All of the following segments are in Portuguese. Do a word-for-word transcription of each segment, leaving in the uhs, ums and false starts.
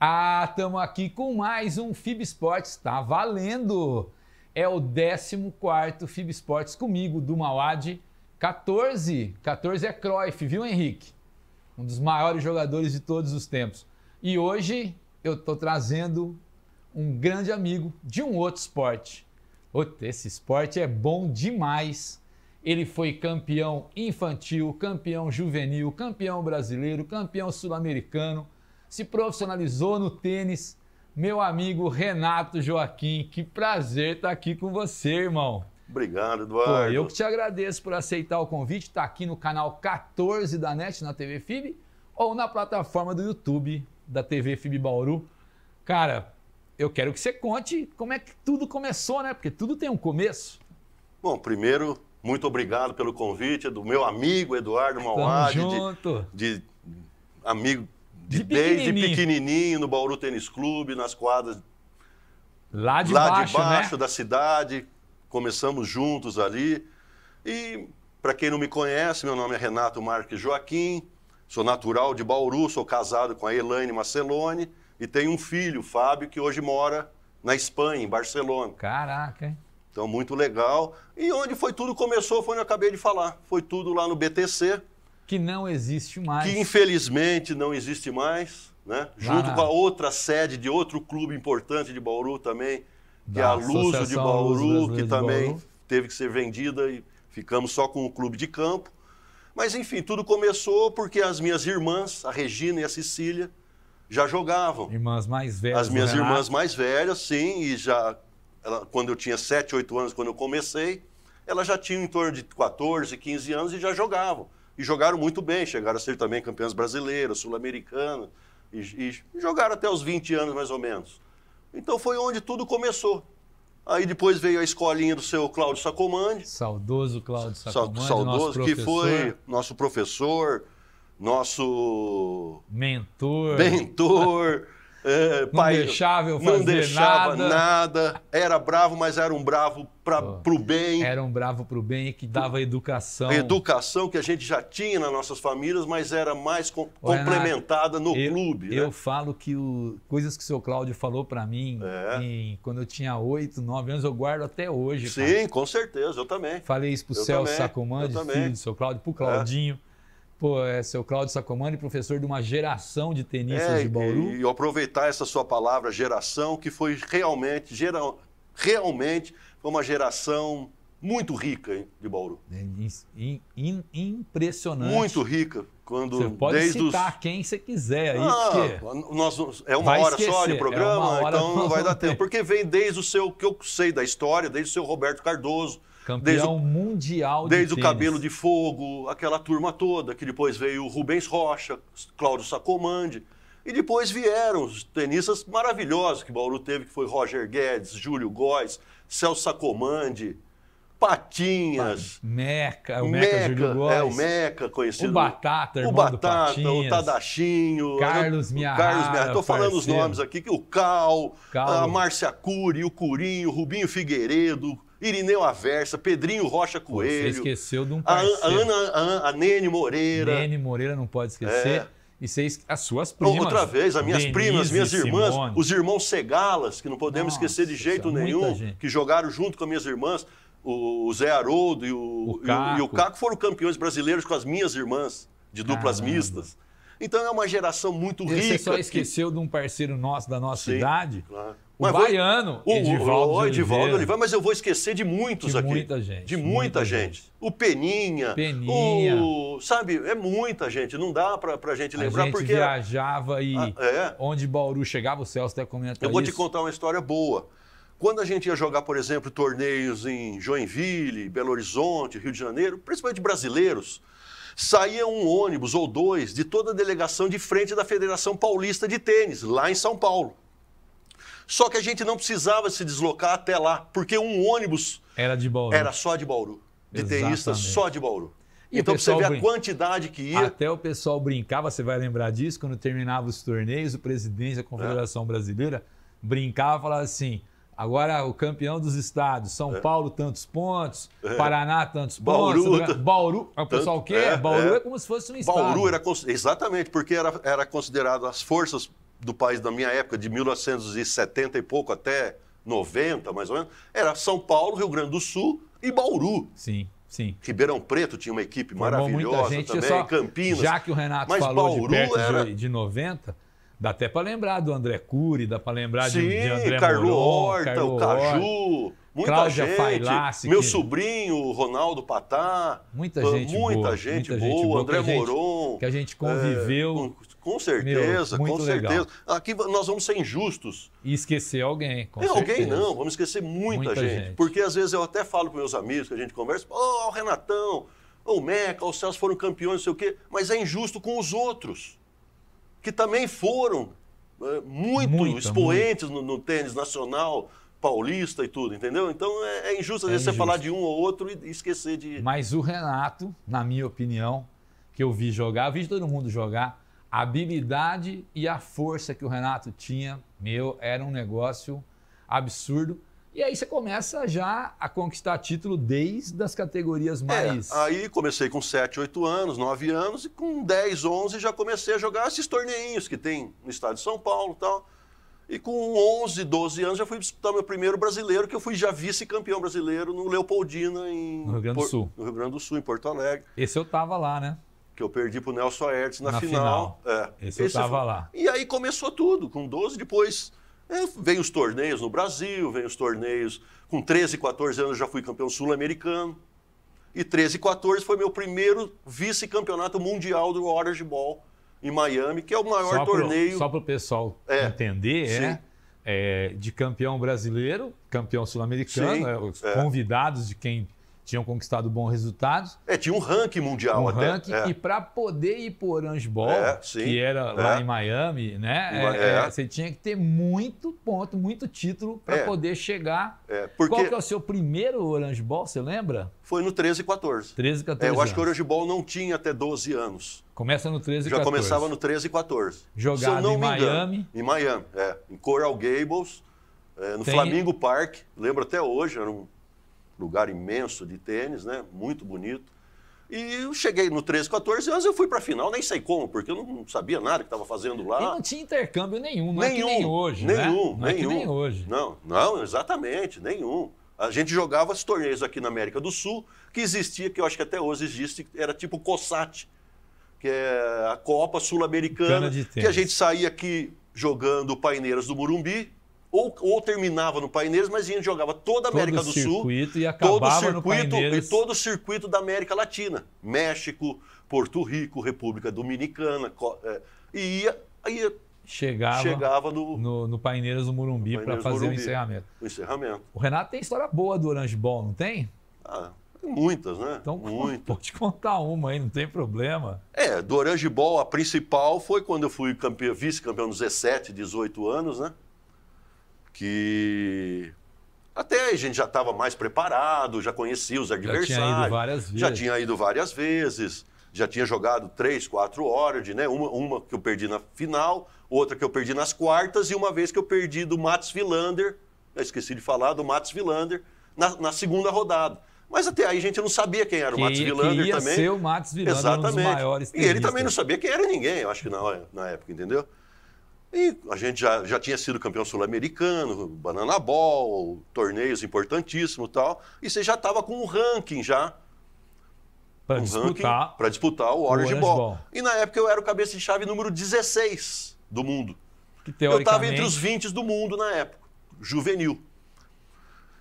Ah, estamos aqui com mais um F I B Esportes, tá valendo! É o décimo quarto F I B Esportes comigo, do Mauad quatorze. quatorze é Cruyff, viu, Henrique? Um dos maiores jogadores de todos os tempos. E hoje eu estou trazendo um grande amigo de um outro esporte. Esse esporte é bom demais. Ele foi campeão infantil, campeão juvenil, campeão brasileiro, campeão sul-americano. Se profissionalizou no tênis, meu amigo Renato Joaquim. Que prazer estar aqui com você, irmão. Obrigado, Eduardo. Pô, eu que te agradeço por aceitar o convite. Está aqui no canal quatorze da NET, na T V F I B, ou na plataforma do YouTube da T V F I B Bauru. Cara, eu quero que você conte como é que tudo começou, né? Porque tudo tem um começo. Bom, primeiro, muito obrigado pelo convite é do meu amigo Eduardo Mauad. Tamo junto. De, de amigo... De, de pequenininho. Desde pequenininho, no Bauru Tênis Clube, nas quadras lá de lá baixo, de baixo né? da cidade. Começamos juntos ali. E, para quem não me conhece, meu nome é Renato Marques Joaquim, sou natural de Bauru, sou casado com a Elaine Marcellone e tenho um filho, Fábio, que hoje mora na Espanha, em Barcelona. Caraca, hein? Então, muito legal. E onde foi tudo começou, foi onde eu acabei de falar. Foi tudo lá no B T C. Que não existe mais. Que, infelizmente, não existe mais, né? Junto com a outra sede de outro clube importante de Bauru também, que é a Luso de Bauru, que também teve que ser vendida e ficamos só com o clube de campo. Mas, enfim, tudo começou porque as minhas irmãs, a Regina e a Cecília, já jogavam. Irmãs mais velhas. As minhas irmãs mais velhas, sim, e já, ela, quando eu tinha sete, oito anos, quando eu comecei, elas já tinham em torno de quatorze, quinze anos e já jogavam. E jogaram muito bem, chegaram a ser também campeãs brasileiras, sul-americanas, e, e jogaram até os vinte anos, mais ou menos. Então foi onde tudo começou. Aí depois veio a escolinha do seu Cláudio Sacomandi. Saudoso Cláudio Sacomandi, saudoso, nosso que foi nosso professor, nosso... Mentor. Mentor. É, não pai, deixava eu fazer não deixava nada. nada. Era bravo, mas era um bravo pra, oh, pro bem. Era um bravo pro bem que dava educação. Educação que a gente já tinha nas nossas famílias, mas era mais com, oh, complementada Renato, no eu, clube. Eu né? falo que o, coisas que o seu Cláudio falou pra mim é. em, quando eu tinha oito, nove anos, eu guardo até hoje. Sim, cara. Com certeza, eu também. Falei isso pro eu Celso Sacomandi, filho do seu Cláudio, pro Claudinho. É. Pô, é seu Cláudio Sacomandi, professor de uma geração de tenistas é, de Bauru. E, e aproveitar essa sua palavra, geração, que foi realmente, gera, realmente foi uma geração muito rica hein, de Bauru. É, in, in, impressionante. Muito rica. Quando, você pode desde citar os... quem você quiser. Aí, ah, porque... nós, é uma vai hora esquecer, só de programa, é então não vai dar tempo. Porque vem desde o seu, que eu sei da história, desde o seu Roberto Cardoso, campeão desde o, mundial de Desde tênis. o Cabelo de Fogo, aquela turma toda, que depois veio o Rubens Rocha, Cláudio Sacomandi, e depois vieram os tenistas maravilhosos que Bauru teve, que foi Roger Guedes, Júlio Góes, Celso Sacomandi, Patinhas, Meca, o Meca, Meca Júlio Góes, é, o Meca conhecido, o Batata, o Batata, o Tadachinho, Carlos Miarra, estou falando os nomes aqui, que o Cal, Cal. a Márcia Cury, o Curinho, o Rubinho Figueiredo, Irineu Aversa, Pedrinho Rocha Coelho. Você esqueceu de um parceiro. A, a, Ana, a, a Nene Moreira. Nene Moreira não pode esquecer. É. E vocês, as suas primas. Outra vez, as minhas Denise, primas, minhas irmãs, Simone. Os irmãos Segalas, que não podemos Nossa, esquecer de jeito nenhum, que jogaram junto com as minhas irmãs, o Zé Haroldo e o, o e o Caco foram campeões brasileiros com as minhas irmãs, de duplas Caramba. mistas. Então é uma geração muito rica. Você só esqueceu que... de um parceiro nosso da nossa Sim, idade, claro. o mas baiano, vou... o Edivaldo, o Edivaldo Oliveira, mas eu vou esquecer de muitos de aqui. Muita gente, de muita, muita gente. gente. O Peninha, Peninha. O... sabe, é muita gente, não dá pra, pra gente lembrar. A gente porque viajava e ah, é. onde Bauru chegava, o Celso até comentou Eu vou isso. te contar uma história boa. Quando a gente ia jogar, por exemplo, torneios em Joinville, Belo Horizonte, Rio de Janeiro, principalmente brasileiros, saía um ônibus ou dois de toda a delegação de frente da Federação Paulista de Tênis, lá em São Paulo. Só que a gente não precisava se deslocar até lá, porque um ônibus era, de Bauru. era só de Bauru, de tenistas só de Bauru. E então, pra você ver brin... a quantidade que ia... Até o pessoal brincava, você vai lembrar disso, quando terminava os torneios, o presidente da Confederação é. Brasileira brincava e falava assim... Agora, o campeão dos estados, São é. Paulo, tantos pontos, é. Paraná, tantos Bauru, pontos, Bauru, o pessoal quer, é, Bauru é. é como se fosse um estado. Bauru era, exatamente, porque era, era considerado as forças do país da minha época, de mil novecentos e setenta e pouco até noventa, mais ou menos, era São Paulo, Rio Grande do Sul e Bauru. Sim, sim. Ribeirão Preto tinha uma equipe formou maravilhosa gente, também, só, Campinas. Já que o Renato mas falou Bauru de perto era... de noventa, dá até para lembrar do André Cury, dá para lembrar sim, de, de André Carlos Horta, o Caju... Muita Cláudia gente, Failassi, meu que... sobrinho, Ronaldo Patá, muita gente muita boa, gente muita boa, boa André que gente, Moron. Que a gente conviveu. É, com, com certeza, meu, com legal. certeza. Aqui nós vamos ser injustos. E esquecer alguém, com e certeza. Alguém não, vamos esquecer muita, muita gente, gente. Porque às vezes eu até falo para meus amigos que a gente conversa, ó, oh, o Renatão, o oh, Meca, o Celso foram campeões, não sei o quê, mas é injusto com os outros, que também foram é, muito muita, expoentes muito. No, no tênis nacional, paulista e tudo, entendeu? Então é, é injusto às é vezes injusto. você falar de um ou outro e esquecer de... Mas o Renato, na minha opinião, que eu vi jogar, eu vi todo mundo jogar, a habilidade e a força que o Renato tinha, meu, era um negócio absurdo. E aí você começa já a conquistar título desde as categorias mais... É, aí comecei com sete, oito anos, nove anos e com dez, onze já comecei a jogar esses torneinhos que tem no estado de São Paulo e tal. E com onze, doze anos já fui disputar meu primeiro brasileiro, que eu fui já vice-campeão brasileiro no Leopoldina, em no Rio Grande do Por... Sul. No Rio Grande do Sul, em Porto Alegre. Esse eu tava lá, né? Que eu perdi pro Nelson Aertes na, na final. final. É. Esse, Esse eu tava foi... lá. E aí começou tudo, com doze, depois é, veio os torneios no Brasil, veio os torneios... Com treze, quatorze anos já fui campeão sul-americano. E treze, quatorze foi meu primeiro vice-campeonato mundial do Orange Ball, em Miami, que é o maior só pro, torneio... Só para o pessoal é, entender, é, é de campeão brasileiro, campeão sul-americano, é, os é. convidados de quem tinham conquistado bons resultados. É, tinha um ranking mundial um até. Ranking, é. E para poder ir para o Orange Ball, é, que era é. lá em Miami, né? É, é. É, você tinha que ter muito ponto, muito título para é. poder chegar. É, porque... Qual que é o seu primeiro Orange Ball, você lembra? Foi no treze e quatorze. treze e quatorze é, eu anos. acho que o Orange Ball não tinha até doze anos. Começa no treze e quatorze. Já começava no treze e quatorze. Jogado em Miami. Engano, em Miami, é. Em Coral Gables, é, no Tem... Flamingo Park. Lembro até hoje, era um lugar imenso de tênis, né? Muito bonito. E eu cheguei no treze, quatorze anos, eu fui para a final, nem sei como, porque eu não sabia nada que estava fazendo lá. E não tinha intercâmbio nenhum, não nenhum, é que nem hoje, nenhum, né? Não nenhum. É que nem hoje. Não, não, exatamente, nenhum. A gente jogava os torneios aqui na América do Sul, que existia, que eu acho que até hoje existe, era tipo COSAT, que é a Copa Sul-Americana, que a gente saía aqui jogando Paineiras do Morumbi, ou, ou terminava no Paineiras, mas a gente jogava toda a América do Sul, e todo o circuito e todo o circuito da América Latina, México, Porto Rico, República Dominicana, e ia, ia chegava, chegava no, no, no Paineiras do Morumbi para fazer Morumbi, o, encerramento. o encerramento. O Renato tem história boa do Orange Ball, não tem? Ah, muitas, né? Então, muitas. Pode contar uma aí, não tem problema. É, do Orange Ball, a principal foi quando eu fui vice-campeão dos dezessete, dezoito anos, né? Que até a gente já estava mais preparado, já conhecia os adversários. Já tinha ido várias vezes. Já tinha ido várias vezes, já tinha jogado três, quatro horas, né? Uma, uma que eu perdi na final, outra que eu perdi nas quartas e uma vez que eu perdi do Mats Wilander, eu esqueci de falar, do Mats Wilander, na, na segunda rodada. Mas até aí a gente não sabia quem era o Mats Wilander também. Quem ia ser o Mats Wilander, exatamente. Um dos maiores tenistas. E ele também não sabia quem era ninguém, eu acho que na, na época, entendeu? E a gente já, já tinha sido campeão sul-americano, Banana Ball, torneios importantíssimos e tal. E você já estava com um ranking já. Para um disputar. Para disputar o Orange, o Orange Ball. Ball. E na época eu era o cabeça de chave número dezesseis do mundo. Que, teoricamente... Eu estava entre os vinte do mundo na época, juvenil.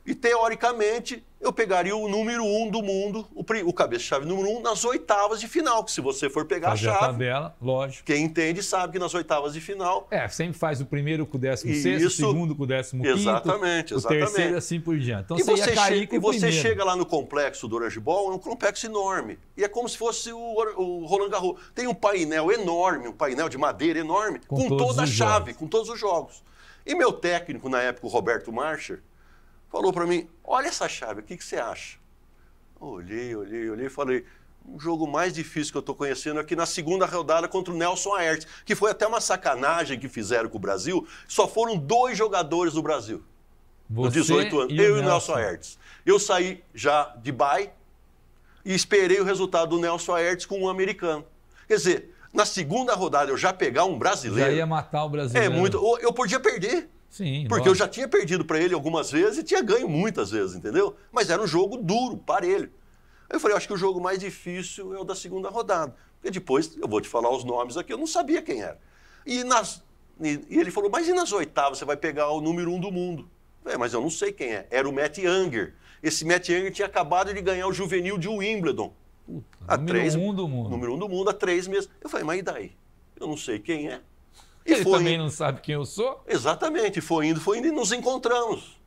E teoricamente eu pegaria o número um do mundo, o, o cabeça-chave número um, nas oitavas de final. Que se você for pegar fazer a chave... a tabela, lógico. Quem entende sabe que nas oitavas de final... É, sempre faz o primeiro com o décimo sexto, o segundo com o décimo quinto, exatamente, exatamente. O terceiro e assim por diante. Então, e você, você, ia cair che você chega lá no complexo do Orange Ball, é um complexo enorme. E é como se fosse o, o Roland Garros. Tem um painel enorme, um painel de madeira enorme, com, com toda a chave, jogos. com todos os jogos. E meu técnico, na época, o Roberto Marcher, falou para mim, olha essa chave, o que, que você acha? Olhei, olhei, olhei e falei, um jogo mais difícil que eu estou conhecendo aqui na segunda rodada contra o Nelson Aertes, que foi até uma sacanagem que fizeram com o Brasil, só foram dois jogadores do Brasil, com dezoito anos, e eu e o Nelson Aertes. Eu saí já de bye e esperei o resultado do Nelson Aertes com um americano. Quer dizer, na segunda rodada eu já pegar um brasileiro... Já ia matar o brasileiro. É muito... Eu podia perder. Sim. Porque lógico. Eu já tinha perdido para ele algumas vezes e tinha ganho muitas vezes, entendeu? Mas era um jogo duro, parelho. Eu falei, eu acho que o jogo mais difícil é o da segunda rodada. Porque depois, eu vou te falar os nomes aqui, eu não sabia quem era. E, nas, e, e ele falou, mas e nas oitavas você vai pegar o número um do mundo? Eu falei, mas eu não sei quem é. Era o Matt Younger. Esse Matt Younger tinha acabado de ganhar o juvenil de Wimbledon. Puta, número três, um do mundo. Número um do mundo há três meses. Eu falei, mas e daí? Eu não sei quem é. E ele foi também indo. Não sabe quem eu sou? Exatamente. Foi indo, foi indo e nos encontramos.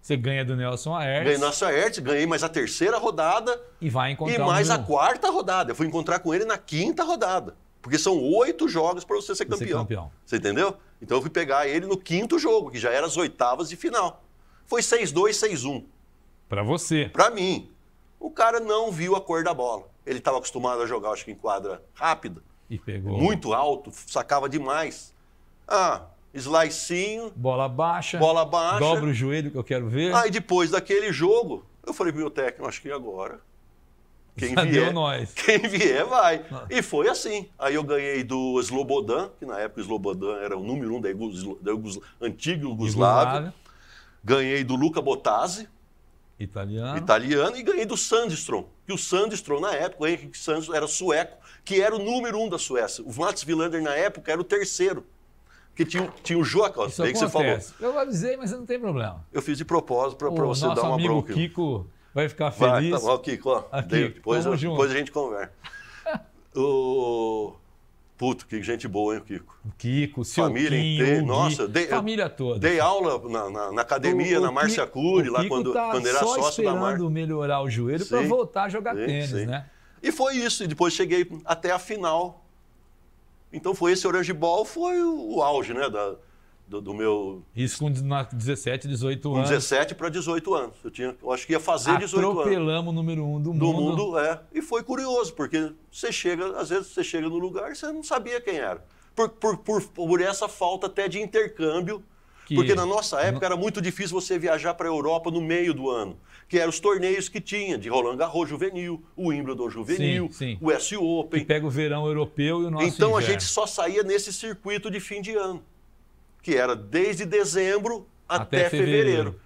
Você ganha do Nelson Aertes. Ganhei do Nelson Aertes, ganhei mais a terceira rodada. E vai encontrar. E mais a quarta rodada. Eu fui encontrar com ele na quinta rodada. Porque são oito jogos para você ser campeão. ser campeão. Você entendeu? Então eu fui pegar ele no quinto jogo, que já era as oitavas de final. Foi seis dois, seis um. Para você. Para mim. O cara não viu a cor da bola. Ele estava acostumado a jogar, acho que em quadra rápida. E pegou. Muito alto, sacava demais. Ah, slicinho. Bola baixa. Bola baixa. Dobra o joelho que eu quero ver. Aí ah, depois daquele jogo, eu falei pro meu técnico, acho que agora. Quem já vier, deu nós. Quem vier vai. Não. E foi assim. Aí eu ganhei do Slobodan, que na época o Slobodan era o número um da antiga Iugoslávia. Ganhei do Luca Botazzi. Italiano. Italiano. E ganhei do Sundström. E o Sundström, na época, o Henrik Sundström era sueco, que era o número um da Suécia. O Mats Wilander, na época, era o terceiro. Porque tinha, tinha o Joaquim. Isso aí que você falou. Eu avisei, mas não tem problema. Eu fiz de propósito para você dar uma bronca. O nosso amigo Kiko vai ficar feliz. Vai, tá bom, Kiko. Ó, aqui, daí, depois, eu, depois a gente conversa. o... Puto, que gente boa, hein, o Kiko? O Kiko, o seu família inteira, nossa, dei, família toda. Dei aula na, na, na academia, o, o na Márcia Cury, lá quando, tá quando era só sócio da Márcia. Melhorar o joelho para voltar a jogar sim, tênis, sim. né? E foi isso, e depois cheguei até a final. Então foi esse Orange Ball, foi o, o auge, né, da, do, do meu... Isso com dezessete, dezoito anos. Com dezessete para dezoito anos, eu, tinha, eu acho que ia fazer dezoito anos. Atropelamos o número um do mundo. Do mundo, é. E foi curioso, porque você chega, às vezes você chega no lugar e você não sabia quem era. Por, por, por, por essa falta até de intercâmbio, que... porque na nossa época era muito difícil você viajar para a Europa no meio do ano, que eram os torneios que tinha, de Roland Garros juvenil, o Wimbledon juvenil, sim, sim. o U S Open. Que pega o verão europeu e o nosso Então inverno. A gente só saía nesse circuito de fim de ano, que era desde dezembro até, até fevereiro. fevereiro.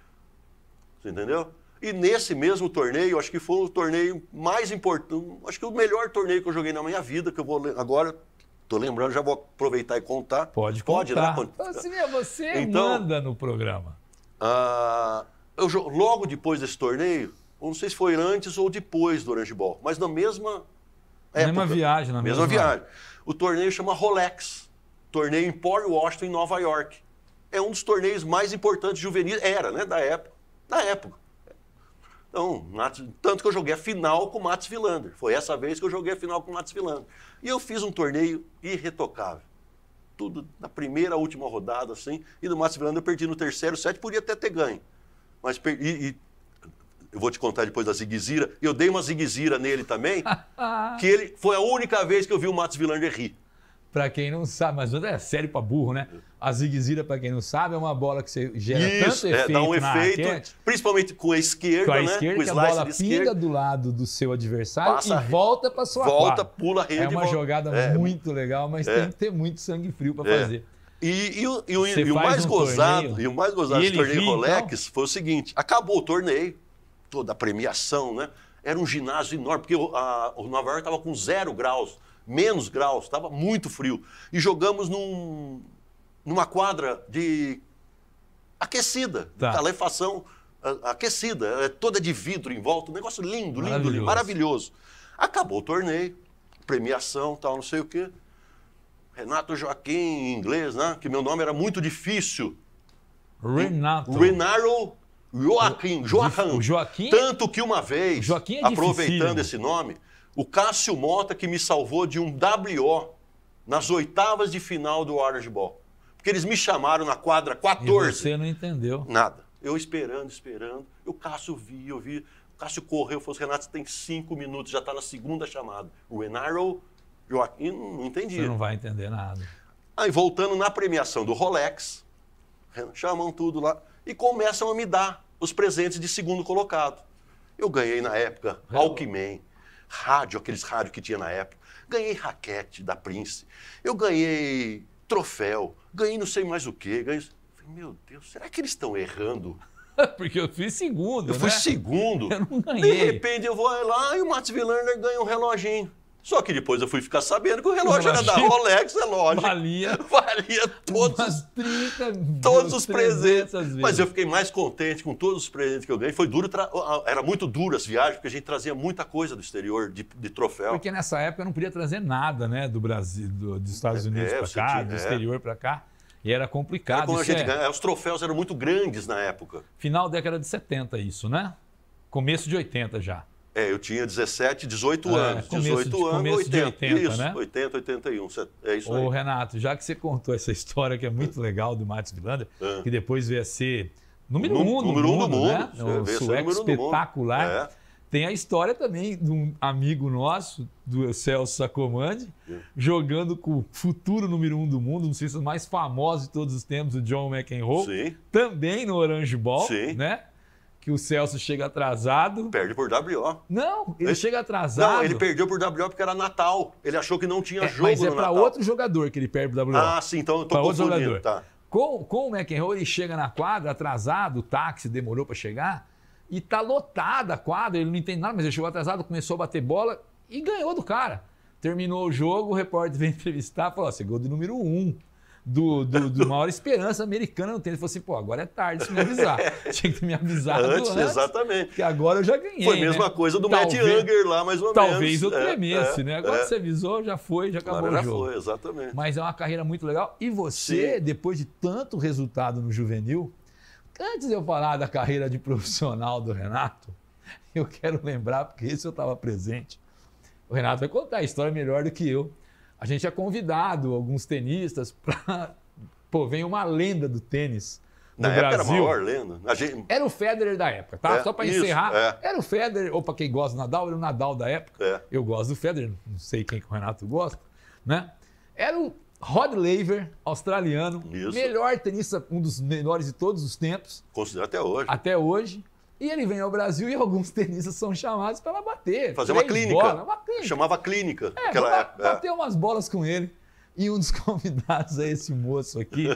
Você entendeu? E nesse mesmo torneio, acho que foi o torneio mais importante, acho que o melhor torneio que eu joguei na minha vida, que eu vou agora... Estou lembrando, já vou aproveitar e contar. Pode Pode, contar. Né? Assim, você então, manda no programa. Ah, eu, logo depois desse torneio, não sei se foi antes ou depois do Orange Ball, mas na mesma época. Mesma viagem, na mesma, mesma viagem. viagem. O torneio chama Rolex. Torneio em Port Washington, em Nova York. É um dos torneios mais importantes juvenis. Era, né? Da época. Da época. Então, tanto que eu joguei a final com o Mats Wilander. Foi essa vez que eu joguei a final com o Mats Wilander. E eu fiz um torneio irretocável. Tudo na primeira, última rodada, assim. E do Mats Wilander eu perdi no terceiro set, podia até ter ganho. Mas perdi, e eu vou te contar depois da zigue-zira. Eu dei uma zigue-zira nele também, que ele foi a única vez que eu vi o Mats Wilander rir. Para quem não sabe, mas é sério para burro, né? A zigue-zira, para quem não sabe, é uma bola que você gera Isso, tanto é, efeito dá um na efeito, raquete, principalmente com a esquerda, com a esquerda, né? Que com a bola pinga do lado do seu adversário passa, e volta para sua volta, quadra. Pula a rede. É uma volta. jogada é, muito legal, mas é. tem que ter muito sangue frio para é. fazer. E, e, e, e, e, o mais um gozado, torneio, e o mais gozado do torneio vi, Rolex então? foi o seguinte, acabou o torneio, toda a premiação, né? Era um ginásio enorme, porque a, o Nova York estava com zero graus. Menos graus, estava muito frio. E jogamos num, numa quadra de aquecida, tá. calefação aquecida, toda de vidro em volta, um negócio lindo, lindo, lindo, maravilhoso. Acabou o torneio, premiação, tal, não sei o quê. Renato Joaquim, em inglês, né? Que meu nome era muito difícil. Renato. Renato Joaquim. Joaquim. Joaquim. Tanto que uma vez, Joaquim é aproveitando esse nome... O Cássio Mota que me salvou de um W O nas oitavas de final do Orange Ball. Porque eles me chamaram na quadra quatorze. E você não entendeu. Nada. Eu esperando, esperando. E o Cássio vi, eu vi. O Cássio correu, falou assim, Renato, você tem cinco minutos, já está na segunda chamada. O Enaro, Joaquim, não entendi. Você não vai entender nada. Aí voltando na premiação do Rolex, chamam tudo lá e começam a me dar os presentes de segundo colocado. Eu ganhei na época Alckmin. rádio, aqueles rádios que tinha na época. Ganhei raquete da Prince, eu ganhei troféu, ganhei não sei mais o quê. Ganhei... Falei, meu Deus, será que eles estão errando? Porque eu fui segundo, Eu né? fui segundo. Eu não ganhei. De repente eu vou lá e o Mats Wilander ganha um reloginho. Só que depois eu fui ficar sabendo que o relógio, o relógio era da Rolex, é lógico. Valia. Valia todos, umas trinta, todos os presentes. Vezes. Mas eu fiquei mais contente com todos os presentes que eu ganhei. Foi duro, tra... era muito duro as viagens, porque a gente trazia muita coisa do exterior, de, de troféu. Porque nessa época eu não podia trazer nada, né? Do Brasil, do, dos Estados Unidos é, para cá, tinha, do é. exterior para cá. E era complicado. Era como a gente é... ganha... Os troféus eram muito grandes na época. Final da década de setenta, isso, né? Começo de oitenta já. É, eu tinha dezessete, dezoito anos. dezoito anos, oitenta. Isso, né? oitenta, oitenta e um. É isso aí. Ô, Renato, já que você contou essa história que é muito legal do Mats Wilander, é. que depois veio a ser número um do mundo, né? O sueco espetacular. É. Tem a história também de um amigo nosso, do Celso Sacomandi, é. jogando com o futuro número um do mundo, um dos cientistas mais famosos de todos os tempos, o John McEnroe, Sim. também no Orange Ball, Sim. né? Que o Celso chega atrasado. Perde por W O. Não, ele, ele chega atrasado. Não, ele perdeu por W O porque era Natal. Ele achou que não tinha é, jogo no Natal. Mas é para outro jogador que ele perde por W O. Ah, sim, então eu tô confundindo. Tá. Com, com o McEnroe, ele chega na quadra atrasado, o táxi demorou para chegar, e tá lotada a quadra, ele não entende nada, mas ele chegou atrasado, começou a bater bola e ganhou do cara. Terminou o jogo, o repórter veio entrevistar, falou, ó, você ganhou de número um. Do, do, do maior esperança americana no tênis. Ele falou assim, pô, agora é tarde se me avisar. Tinha que me avisar antes, antes, exatamente. Porque agora eu já ganhei. Foi a mesma né? coisa do talvez, Matt Younger lá, mais ou talvez menos. Talvez eu tremesse, é, né? Agora é. você avisou, já foi, já acabou agora o jogo. Já foi, exatamente. Mas é uma carreira muito legal. E você, Sim. depois de tanto resultado no juvenil, antes de eu falar da carreira de profissional do Renato, eu quero lembrar, porque esse eu estava presente. O Renato vai contar a história melhor do que eu. A gente é convidado alguns tenistas para... Pô, vem uma lenda do tênis no Brasil. Na época era a maior lenda. A gente... Era o Federer da época, tá? É, Só para encerrar. É. Era o Federer, ou para quem gosta do Nadal, era o Nadal da época. É. Eu gosto do Federer, não sei quem que o Renato gosta, né? Era o Rod Laver, australiano. Isso. Melhor tenista, um dos melhores de todos os tempos. Considerado até hoje. Até hoje. E ele vem ao Brasil e alguns tenistas são chamados para bater. Fazer uma clínica. Bola, uma clínica. Chamava clínica. É, aquela... Bateu é. umas bolas com ele. E um dos convidados é esse moço aqui,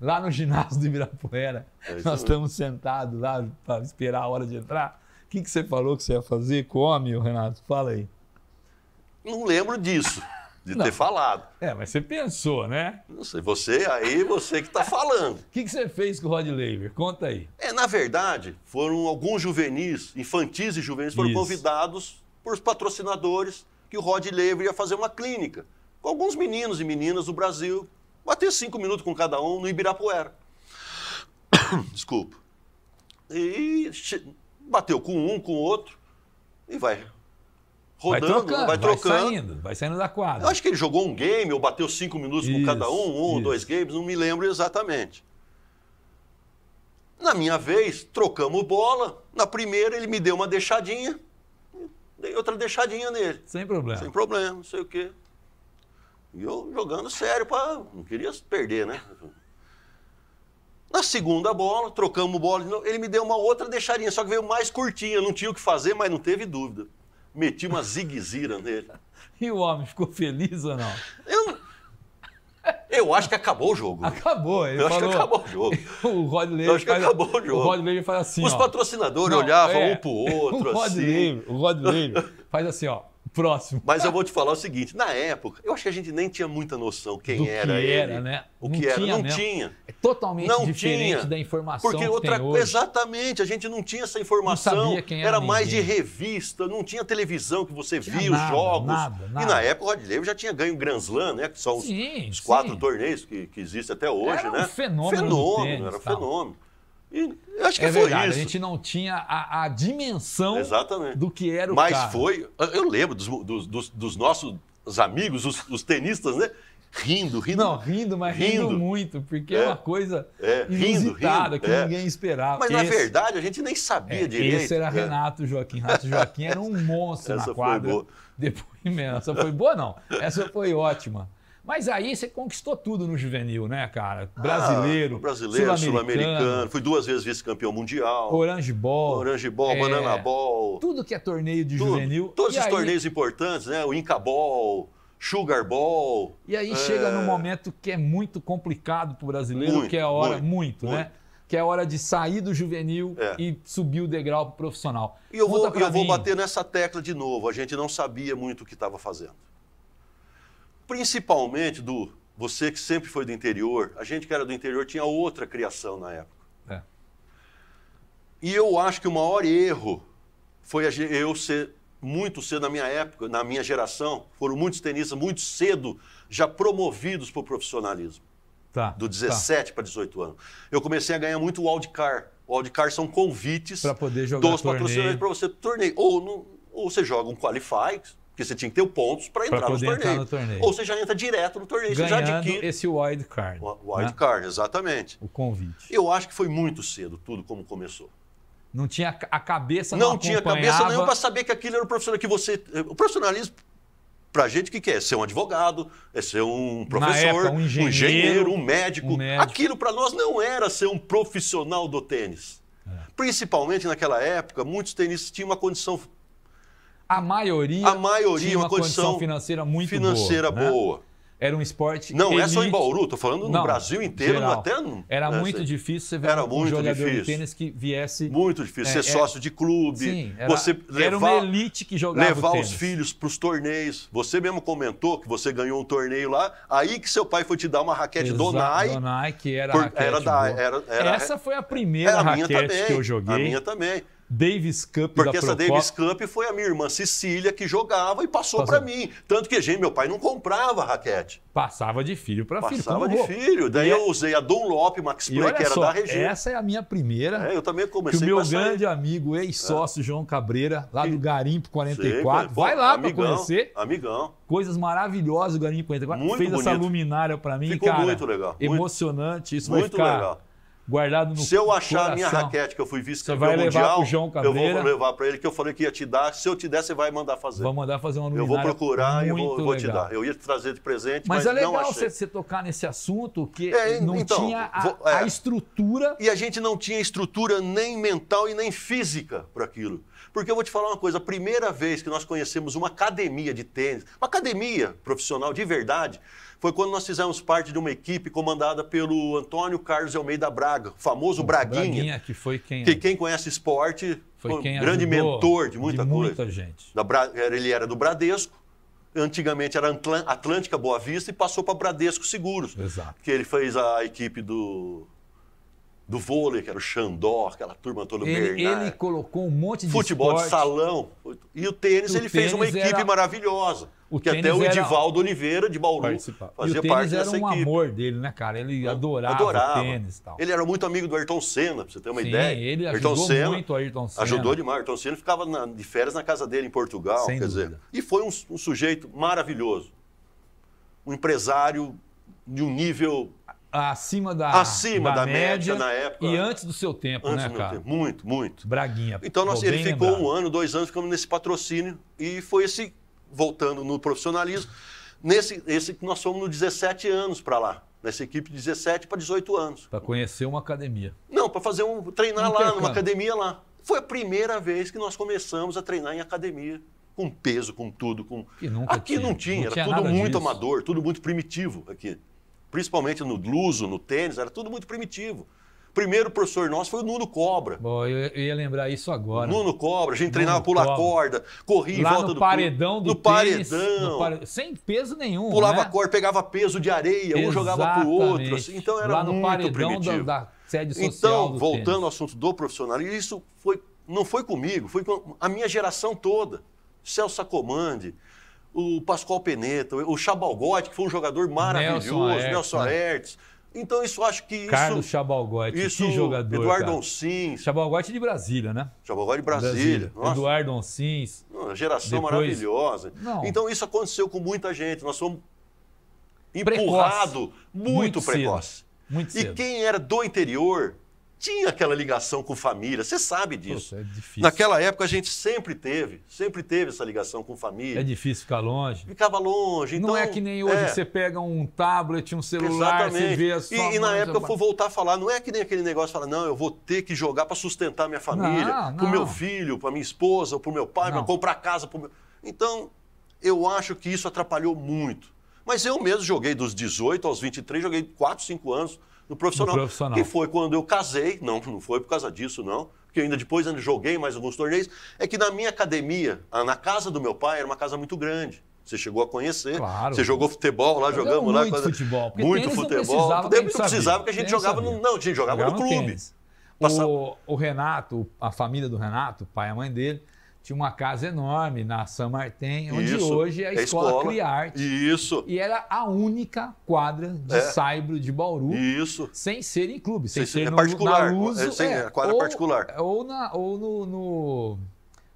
lá no ginásio do Ibirapuera. É Nós estamos sentados lá para esperar a hora de entrar. O que, que você falou que você ia fazer? Come, Renato, fala aí. Não lembro disso. De não. ter falado. É, mas você pensou, né? Não sei, você aí, você que está falando. O que, que você fez com o Rod Laver? Conta aí. É, na verdade, foram alguns juvenis, infantis e juvenis, foram Isso. convidados por patrocinadores que o Rod Laver ia fazer uma clínica. Com alguns meninos e meninas do Brasil. Bater cinco minutos com cada um no Ibirapuera. Desculpa. E bateu com um, com o outro e vai... Rodando, vai trocando, vai trocando. Vai saindo, vai saindo da quadra. Eu acho que ele jogou um game ou bateu cinco minutos isso, com cada um, um ou dois games, não me lembro exatamente. Na minha vez, trocamos bola. Na primeira, ele me deu uma deixadinha, dei outra deixadinha nele. Sem problema. Sem problema, não sei o quê. E eu jogando sério, pra... não queria perder, né? Na segunda bola, trocamos bola, ele me deu uma outra deixadinha, só que veio mais curtinha, não tinha o que fazer, mas não teve dúvida. Meti uma zigue-zira nele. E o homem ficou feliz ou não? Eu, eu acho que acabou o jogo. Acabou. Ele eu falou... acho que acabou o jogo. O Rod Laver eu acho que faz... acabou o jogo. O Rod Laver faz assim, Os ó. patrocinadores não, olhavam é... um pro outro, o Rod assim. Laver, o Rod Laver faz assim, ó. Próximo. Mas eu vou te falar o seguinte. Na época, eu acho que a gente nem tinha muita noção quem Do era que era, ele. Né? O que não era, tinha, não mesmo. tinha. É totalmente não diferente tinha. da informação Porque que outra tem hoje. Exatamente, a gente não tinha essa informação. Não sabia quem era, era mais de revista, não tinha televisão que você tinha via nada, os jogos. Nada, nada. E na época o Rod Laver já tinha ganho o Grand Slam, né? Que são os, sim, os quatro sim. torneios que, que existem até hoje, era né? Era um fenômeno. Fenômeno, tênis, era um fenômeno. E acho que é foi verdade, isso. A gente não tinha a, a dimensão Exatamente. do que era o Mas carro. foi... Eu lembro dos, dos, dos, dos nossos amigos, os, os tenistas, né? Rindo, rindo. Não, rindo, mas rindo, rindo muito, porque é, é uma coisa é, inusitada, rindo, rindo, que é. ninguém esperava. Mas, esse, na verdade, a gente nem sabia é, direito. Esse era é. Renato Joaquim. Renato Joaquim era um monstro essa na quadra. Essa foi boa. Depois, essa foi boa, não. Essa foi ótima. Mas aí você conquistou tudo no juvenil, né, cara? Brasileiro, ah, brasileiro, sul-americano. Fui duas vezes vice-campeão mundial. Orange Ball. Orange Ball, é... Banana Ball. Tudo que é torneio de tudo, juvenil. Todos e os aí... torneios importantes, né? O Inca Ball, Sugar Ball. E aí é... chega num momento que é muito complicado pro brasileiro, muito, que é a hora... Muito, muito, muito, né? Que é hora de sair do juvenil é. e subir o degrau pro profissional. E eu, vou, eu vou bater nessa tecla de novo. A gente não sabia muito o que estava fazendo. Principalmente do você que sempre foi do interior, a gente que era do interior tinha outra criação na época. É. E eu acho que o maior erro foi eu ser muito cedo na minha época, na minha geração, foram muitos tenistas muito cedo já promovidos para o profissionalismo. Tá, do dezessete tá. para dezoito anos. Eu comecei a ganhar muito o wildcard. O wildcard são convites para poder jogar dos patrocinadores para você torneio. Ou, no, ou você joga um qualify, porque você tinha que ter pontos para entrar, entrar no torneio. Ou você já entra direto no torneio. Ganhando você já adquire esse wildcard. Wildcard, né? Exatamente. O convite. Eu acho que foi muito cedo tudo como começou. Não tinha a cabeça não Não tinha cabeça nenhuma para saber que aquilo era o profissional que você... O profissionalismo, para a gente, o que, que é? Ser um advogado, é ser um professor, época, um, engenheiro, um engenheiro, um médico. Um médico. Aquilo para nós não era ser um profissional do tênis. É. Principalmente naquela época, muitos tenistas tinham uma condição... A maioria, a maioria tinha uma condição, condição financeira muito financeira boa. boa. Né? Era um esporte Não, elite. É só em Bauru, estou falando no Não, Brasil inteiro. Geral, até no, era né, muito sei. difícil você ver era um muito jogador difícil. de tênis que viesse... Muito difícil, é, ser era, sócio de clube. Sim, era, você levar, era uma elite que jogava Levar tênis. os filhos para os torneios. Você mesmo comentou que você ganhou um torneio lá, aí que seu pai foi te dar uma raquete Exato, Donai. Donai, que era, por, raquete era, da, era, era Essa foi a primeira era raquete minha também, que eu joguei. A minha também. Davis Cup Porque da essa Procop. Davis Cup foi a minha irmã Cecília que jogava e passou para mim. Tanto que, gente, meu pai não comprava raquete. Passava de filho para filho. Passava de filho. Daí e eu usei a Dunlop Max Play, que era só, da Regina. Essa é a minha primeira. É, eu também comecei que o meu com grande aí. amigo, ex-sócio é. João Cabreira, lá e... do Garimpo quarenta e quatro. Sim, Vai lá para conhecer. Amigão. Coisas maravilhosas do Garimpo quarenta e quatro. Muito Fez bonito. essa luminária para mim, Ficou cara. muito legal. Emocionante. Isso muito vai ficar... legal. Guardado no Se eu achar coração, a minha raquete que eu fui vice-campeão mundial, João eu vou levar para ele, que eu falei que ia te dar. Se eu te der, você vai mandar fazer. Vou mandar fazer uma luminária. Eu vou procurar e eu vou, vou te dar. Eu ia te trazer de presente, mas, mas é legal não achei. Você tocar nesse assunto, que é, não então, tinha a, vou, é, a estrutura... E a gente não tinha estrutura nem mental e nem física para aquilo. Porque eu vou te falar uma coisa, a primeira vez que nós conhecemos uma academia de tênis, uma academia profissional de verdade, foi quando nós fizemos parte de uma equipe comandada pelo Antônio Carlos Almeida Braga, o famoso o Braguinha. Braguinha, que foi quem... Que quem conhece esporte, foi um quem grande mentor de muita de coisa. muita gente. Da Bra... Ele era do Bradesco, antigamente era Atlântica Boa Vista e passou para Bradesco Seguros. Exato. Que ele fez a equipe do... do vôlei, que era o Xandó, aquela turma toda, o Bernardo. Ele colocou um monte de futebol esporte. de salão. E o tênis, o ele tênis fez uma equipe era... maravilhosa. O que até o Edivaldo era... Oliveira, de Bauru, Participar. fazia parte dessa equipe. O tênis era um equipe. amor dele, né, cara? Ele adorava, adorava. o tênis e tal. Ele era muito amigo do Ayrton Senna, pra você ter uma Sim, ideia. ele ajudou Ayrton Senna, muito o Ayrton Senna. Ajudou demais. O Ayrton Senna ficava na, de férias na casa dele, em Portugal. Sem quer dúvida. dizer, e foi um, um sujeito maravilhoso. Um empresário de um nível... Acima da, Acima da, da média, média na época. E antes do seu tempo, antes né, do meu cara? Tempo. Muito, muito. Braguinha. Então, nós, ele ficou lembrado. um ano, dois anos, ficamos nesse patrocínio. E foi esse, voltando no profissionalismo, nesse, esse, nós fomos nos dezessete anos para lá. Nessa equipe de dezessete para dezoito anos. Para conhecer uma academia. Não, para fazer um treinar lá, numa academia lá. Foi a primeira vez que nós começamos a treinar em academia. Com peso, com tudo. Com... Aqui tinha. não tinha, não era tinha tudo muito disso. amador, tudo muito primitivo aqui. Principalmente no luso, no tênis, era tudo muito primitivo. Primeiro professor nosso foi o Nuno Cobra. Bom, eu ia lembrar isso agora. Nuno Cobra, a gente Nuno treinava pular Cobra. corda, corria Lá em volta no do paredão do no tênis, paredão. No paredão. Sem peso nenhum, Pulava né? corda, pegava peso de areia, Exatamente. um jogava pro outro. Assim, então era Lá no muito paredão primitivo. Da, da sede social então, do voltando tênis. ao assunto do profissionalismo, isso foi, não foi comigo, foi com a minha geração toda. Celso Sacomandi, o Pascoal Peneta, o Chabalgoity, que foi um jogador maravilhoso, Nelson Aertes. Então, isso acho que isso... Carlos Chabalgoity, que jogador, Eduardo Oncins. Chabalgoity de Brasília, né? Chabalgoity de Brasília. Brasília. Eduardo Oncins. Uma geração Depois... maravilhosa. Não. Então, isso aconteceu com muita gente. Nós fomos empurrados muito, muito precoce. Muito cedo. E quem era do interior... tinha aquela ligação com família, você sabe disso. Poxa, é difícil. Naquela época a gente sempre teve, sempre teve essa ligação com família. É difícil ficar longe. Ficava longe. Então, não é que nem hoje é. Você pega um tablet, um celular, exatamente. Você vê a sua e, e na época eu fui voltar a falar, não é que nem aquele negócio, falar, não, eu vou ter que jogar para sustentar minha família, para o meu filho, para minha esposa, para o meu pai, para comprar casa. Pro meu... Então, eu acho que isso atrapalhou muito. Mas eu mesmo joguei dos dezoito aos vinte e três, joguei quatro, cinco anos no profissional, no profissional. Que foi quando eu casei, não, não foi por causa disso, não, porque eu ainda depois ainda joguei mais alguns torneios, é que na minha academia, na casa do meu pai, era uma casa muito grande. Você chegou a conhecer, claro. Você jogou futebol lá, jogamos muito lá. Muito futebol. Muito futebol. Não precisava, porque a gente, precisava, porque a gente jogava, no, não, a gente jogava, jogava no clube. No o, o Renato, a família do Renato, o pai e a mãe dele, tinha uma casa enorme na San Martín, onde isso, hoje é a Escola, escola. Cria Arte. Isso. E era a única quadra de é. Saibro de Bauru, isso. sem ser em clube, sem, sem ser é no, particular, na Uso, é, sem, é, quadra ou, particular. Ou, na, ou, no, no,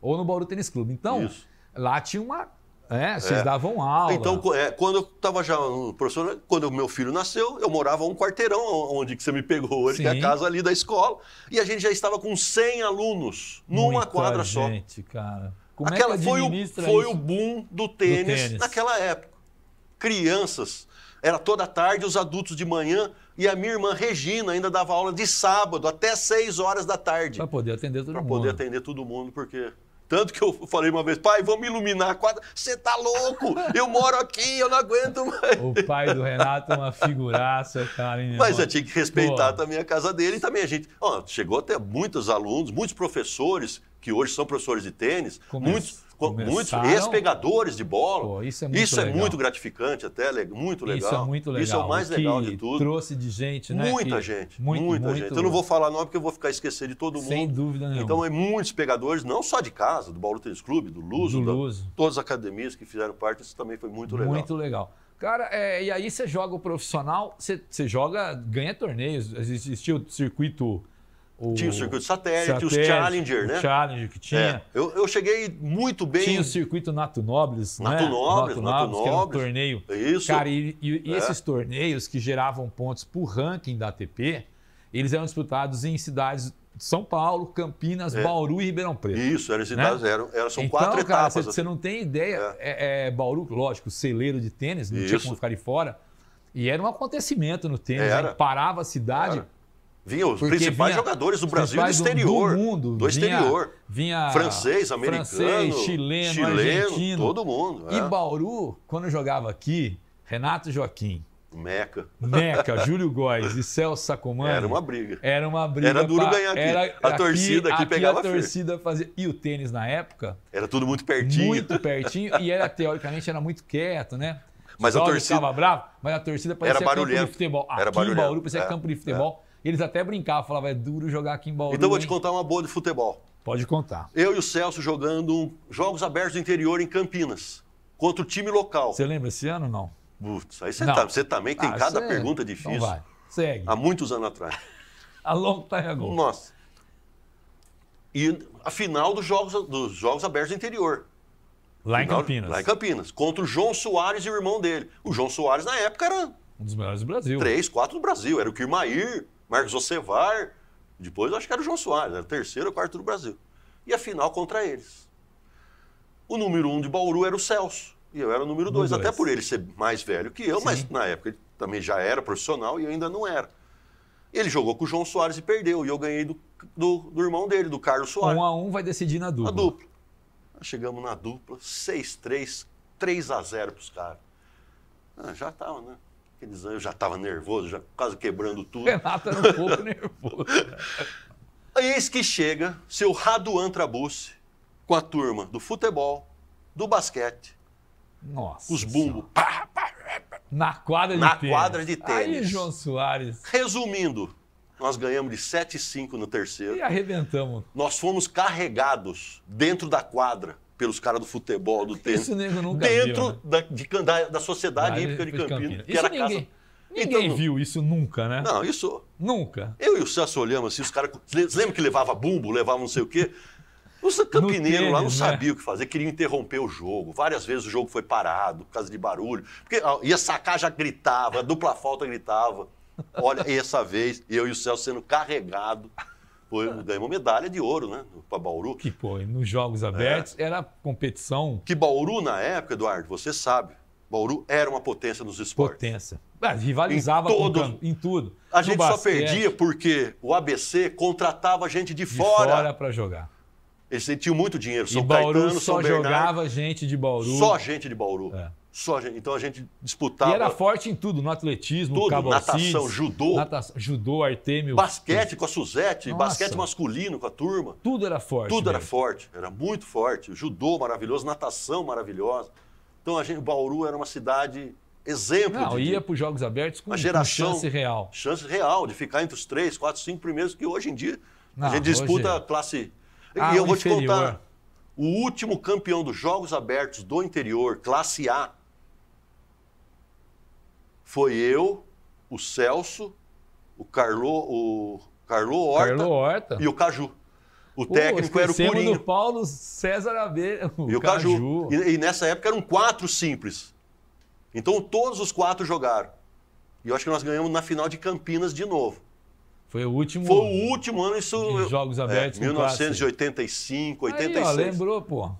ou no Bauru Tênis Clube. Então, isso. lá tinha uma... É, vocês é. davam aula. Então, é, quando eu estava já no profissional, quando o meu filho nasceu, eu morava um quarteirão onde que você me pegou hoje, sim. que é a casa ali da escola. E a gente já estava com cem alunos numa muita quadra gente, só. Cara. Como aquela, é que foi o, foi o boom do tênis, do tênis naquela época. Crianças, era toda tarde, os adultos de manhã. E a minha irmã Regina ainda dava aula de sábado até seis horas da tarde. Para poder atender todo pra mundo. Para poder atender todo mundo, porque... Tanto que eu falei uma vez, pai, vamos iluminar a quadra. Você tá louco? Eu moro aqui, eu não aguento mais. O pai do Renato é uma figuraça, cara. Hein, mas eu tinha que respeitar pô. Também a casa dele e também a gente. Ó, chegou até muitos alunos, muitos professores, que hoje são professores de tênis, Come... muitos, muitos ex-pegadores de bola. Pô, isso é muito, isso é muito gratificante até, muito legal. Isso é muito legal. Isso é o mais o legal de tudo. Trouxe de gente, né? Muita que... gente, muito, muita muito... gente. Eu não vou falar nome porque eu vou ficar esquecendo de todo mundo. Sem dúvida nenhuma. Então, é muitos pegadores, não só de casa, do Bauru Tênis Clube, do Luso, do Luso. Da... todas as academias que fizeram parte, isso também foi muito legal. Muito legal. Cara, é... e aí você joga o profissional, você, você joga, ganha torneios, existia o circuito... O... Tinha o circuito satélite, satélite os Challenger, o né? O Challenger que tinha. É. Eu, eu cheguei muito bem... Tinha o circuito Nato Nobles, Nato né? Nobles, Nato, Nato Nobles, que era um torneio. Isso. Cara, e, e, e é. esses torneios que geravam pontos por ranking da A T P, eles eram disputados em cidades de São Paulo, Campinas, é. Bauru e Ribeirão Preto. Isso, eram cidades, né? eram, eram, são então, quatro cara, etapas. Você, assim. Você não tem ideia, é. É, é, Bauru, lógico, celeiro de tênis, não isso. tinha como ficar de fora. E era um acontecimento no tênis, né? Parava a cidade... Era. Vinha os porque principais vinha, jogadores do Brasil e do exterior. Do mundo. Do exterior. Vinha, vinha francês, americano, francês, chileno, chileno, argentino. Todo mundo. É. E Bauru, quando eu jogava aqui, Renato Joaquim. Meca. Meca, Júlio Góes e Celso Sacomandi. Era uma briga. Era uma briga. Era duro pra, ganhar aqui. Era, a torcida aqui, aqui pegava a torcida fazia. E o tênis na época... Era tudo muito pertinho. Muito pertinho. E era, teoricamente, era muito quieto, né? Mas a torcida... ficava bravo, mas a torcida parecia campo de futebol. Aqui era barulhento. Em Bauru parecia é, campo de futebol. É. Eles até brincavam, falavam, é duro jogar aqui em Bauru. Então, vou te contar uma boa de futebol. Pode contar. Eu e o Celso jogando jogos abertos do interior em Campinas, contra o time local. Você lembra esse ano ou não? Putz, aí você, não. Tá, você também tem ah, cada você... pergunta difícil. Então vai, segue. Há muitos anos atrás. Há long time ago. Nossa. E a final dos jogos, dos jogos abertos do interior. Lá final, em Campinas. Lá em Campinas. Contra o João Soares e o irmão dele. O João Soares, na época, era... um dos melhores do Brasil. Três, quatro do Brasil. Era o Kirmair... Marcos Ocevar, depois acho que era o João Soares, era o terceiro ou quarto do Brasil. E a final contra eles. O número um de Bauru era o Celso, e eu era o número dois, dois. Até por ele ser mais velho que eu, sim. Mas na época ele também já era profissional e eu ainda não era. Ele jogou com o João Soares e perdeu, e eu ganhei do, do, do irmão dele, do Carlos Soares. Um a um vai decidir na dupla. Na dupla. Nós chegamos na dupla, seis a três, três a zero para os caras. Ah, já estava, né? Eu já estava nervoso, já quase quebrando tudo. Renato era um pouco nervoso. Eis que chega seu Raduan Trabuzzi com a turma do futebol, do basquete. Nossa. Os bumbos. Na quadra de Na tênis. Na quadra de tênis. Aí, João Soares. Resumindo, nós ganhamos de sete a cinco no terceiro. E arrebentamos. Nós fomos carregados dentro da quadra. Pelos caras do futebol, do tênis. Isso nego nunca dentro viu, né? da, de, da, da Sociedade Hípica de Campinas. Campinas que isso era ninguém casa... ninguém então, viu isso nunca, né? Não, isso... Nunca. Eu e o Celso olhamos assim, os caras... Lembra que levava bumbo, levava não sei o quê? Os campineiros tênis, lá não sabiam né? o que fazer, queriam interromper o jogo. Várias vezes o jogo foi parado por causa de barulho. Porque ia sacar, já gritava, dupla falta gritava. Olha, essa vez, eu e o Celso sendo carregado, foi, ganhamos medalha de ouro, né? Para Bauru. Que foi, nos Jogos Abertos, é. era competição... Que Bauru, na época, Eduardo, você sabe, Bauru era uma potência nos esportes. Potência. Ah, rivalizava em, todos, com, em tudo. A gente basquete, só perdia porque o A B C contratava gente de, de fora. fora para jogar. Eles tinham muito dinheiro. São e Bauru Caetano, só São Bernardo, jogava gente de Bauru. Só gente de Bauru. É. Só gente, então a gente disputava... E era forte em tudo, no atletismo, tudo, no cabo natação, Cides, judô. Natação, judô, Artêmio... Basquete com a Suzete, Nossa. basquete masculino com a turma. Tudo era forte. Tudo mesmo. era forte, era muito forte. Judô maravilhoso, natação maravilhosa. Então a gente, Bauru era uma cidade... Exemplo. Não, de, ia para os Jogos Abertos com, geração, com chance real. Chance real de ficar entre os três, quatro, cinco primeiros, que hoje em dia Não, a gente disputa a classe... Ah, e eu vou inferior. te contar, o último campeão dos Jogos Abertos do interior, classe A, foi eu, o Celso, o Carlo, o Carlo Horta, Carlo Horta e o Caju. O técnico oh, era o Curinho. do Paulo César Abe... o E o Caju. Caju. E, e nessa época eram quatro simples. Então, todos os quatro jogaram. E eu acho que nós ganhamos na final de Campinas de novo. Foi o último Foi o último ano, isso... De Jogos Abertos. É, mil novecentos e oitenta e cinco, oitenta e seis. Aí, ó, lembrou, pô.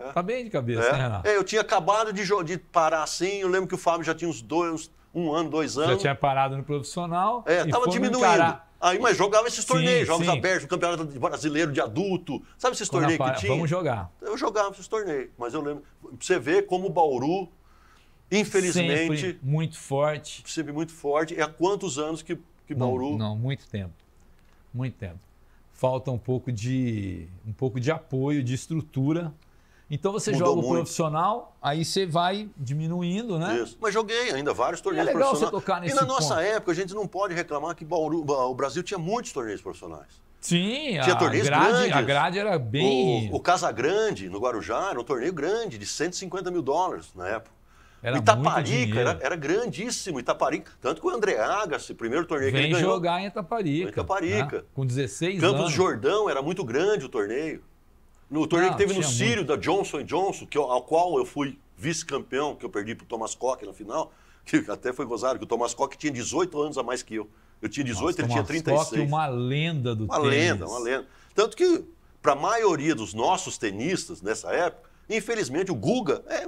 É. Tá bem de cabeça, é. né, Renato? É, eu tinha acabado de, de parar assim, eu lembro que o Fábio já tinha uns dois, um ano, dois anos. Já tinha parado no profissional. É, e tava diminuindo. Encarar... Aí, mas jogava esses sim, torneios, Jogos sim. Abertos, Campeonato Brasileiro de Adulto. Sabe esses Quando torneios para... que tinha? Vamos jogar. Eu jogava esses torneios, mas eu lembro... Pra você ver como o Bauru... Infelizmente. Sempre muito forte. Sempre muito forte. É há quantos anos que, que Bauru. Não, não, muito tempo. Muito tempo. Falta um pouco de, um pouco de apoio, de estrutura. Então você Mudou joga muito. o profissional, aí você vai diminuindo, né? Isso. Mas joguei ainda vários torneios é legal profissionais. Você tocar nesse e na nossa ponto. época, a gente não pode reclamar que Bauru, o Brasil tinha muitos torneios profissionais. Sim, tinha a, torneios grade, grandes. a grade era bem. O, o Casagrande, no Guarujá, era um torneio grande de cento e cinquenta mil dólares na época. Era Itaparica, era, era grandíssimo Itaparica. Tanto que o André Agassi, primeiro torneio Vem que ele ganhou. Vem jogar em Itaparica. Em Itaparica. Né? Com dezesseis Campos anos. Campos do Jordão, era muito grande o torneio. No torneio Não, que teve no Sírio, muito. da Johnson Johnson, que, ao qual eu fui vice-campeão, que eu perdi para o Thomas Koch na final, que até foi gozado, que o Thomas Koch tinha dezoito anos a mais que eu. Eu tinha dezoito, Nossa, ele Thomas tinha trinta e seis. Koch, uma lenda do uma tênis. Uma lenda, uma lenda. Tanto que, para a maioria dos nossos tenistas nessa época, infelizmente o Guga... É,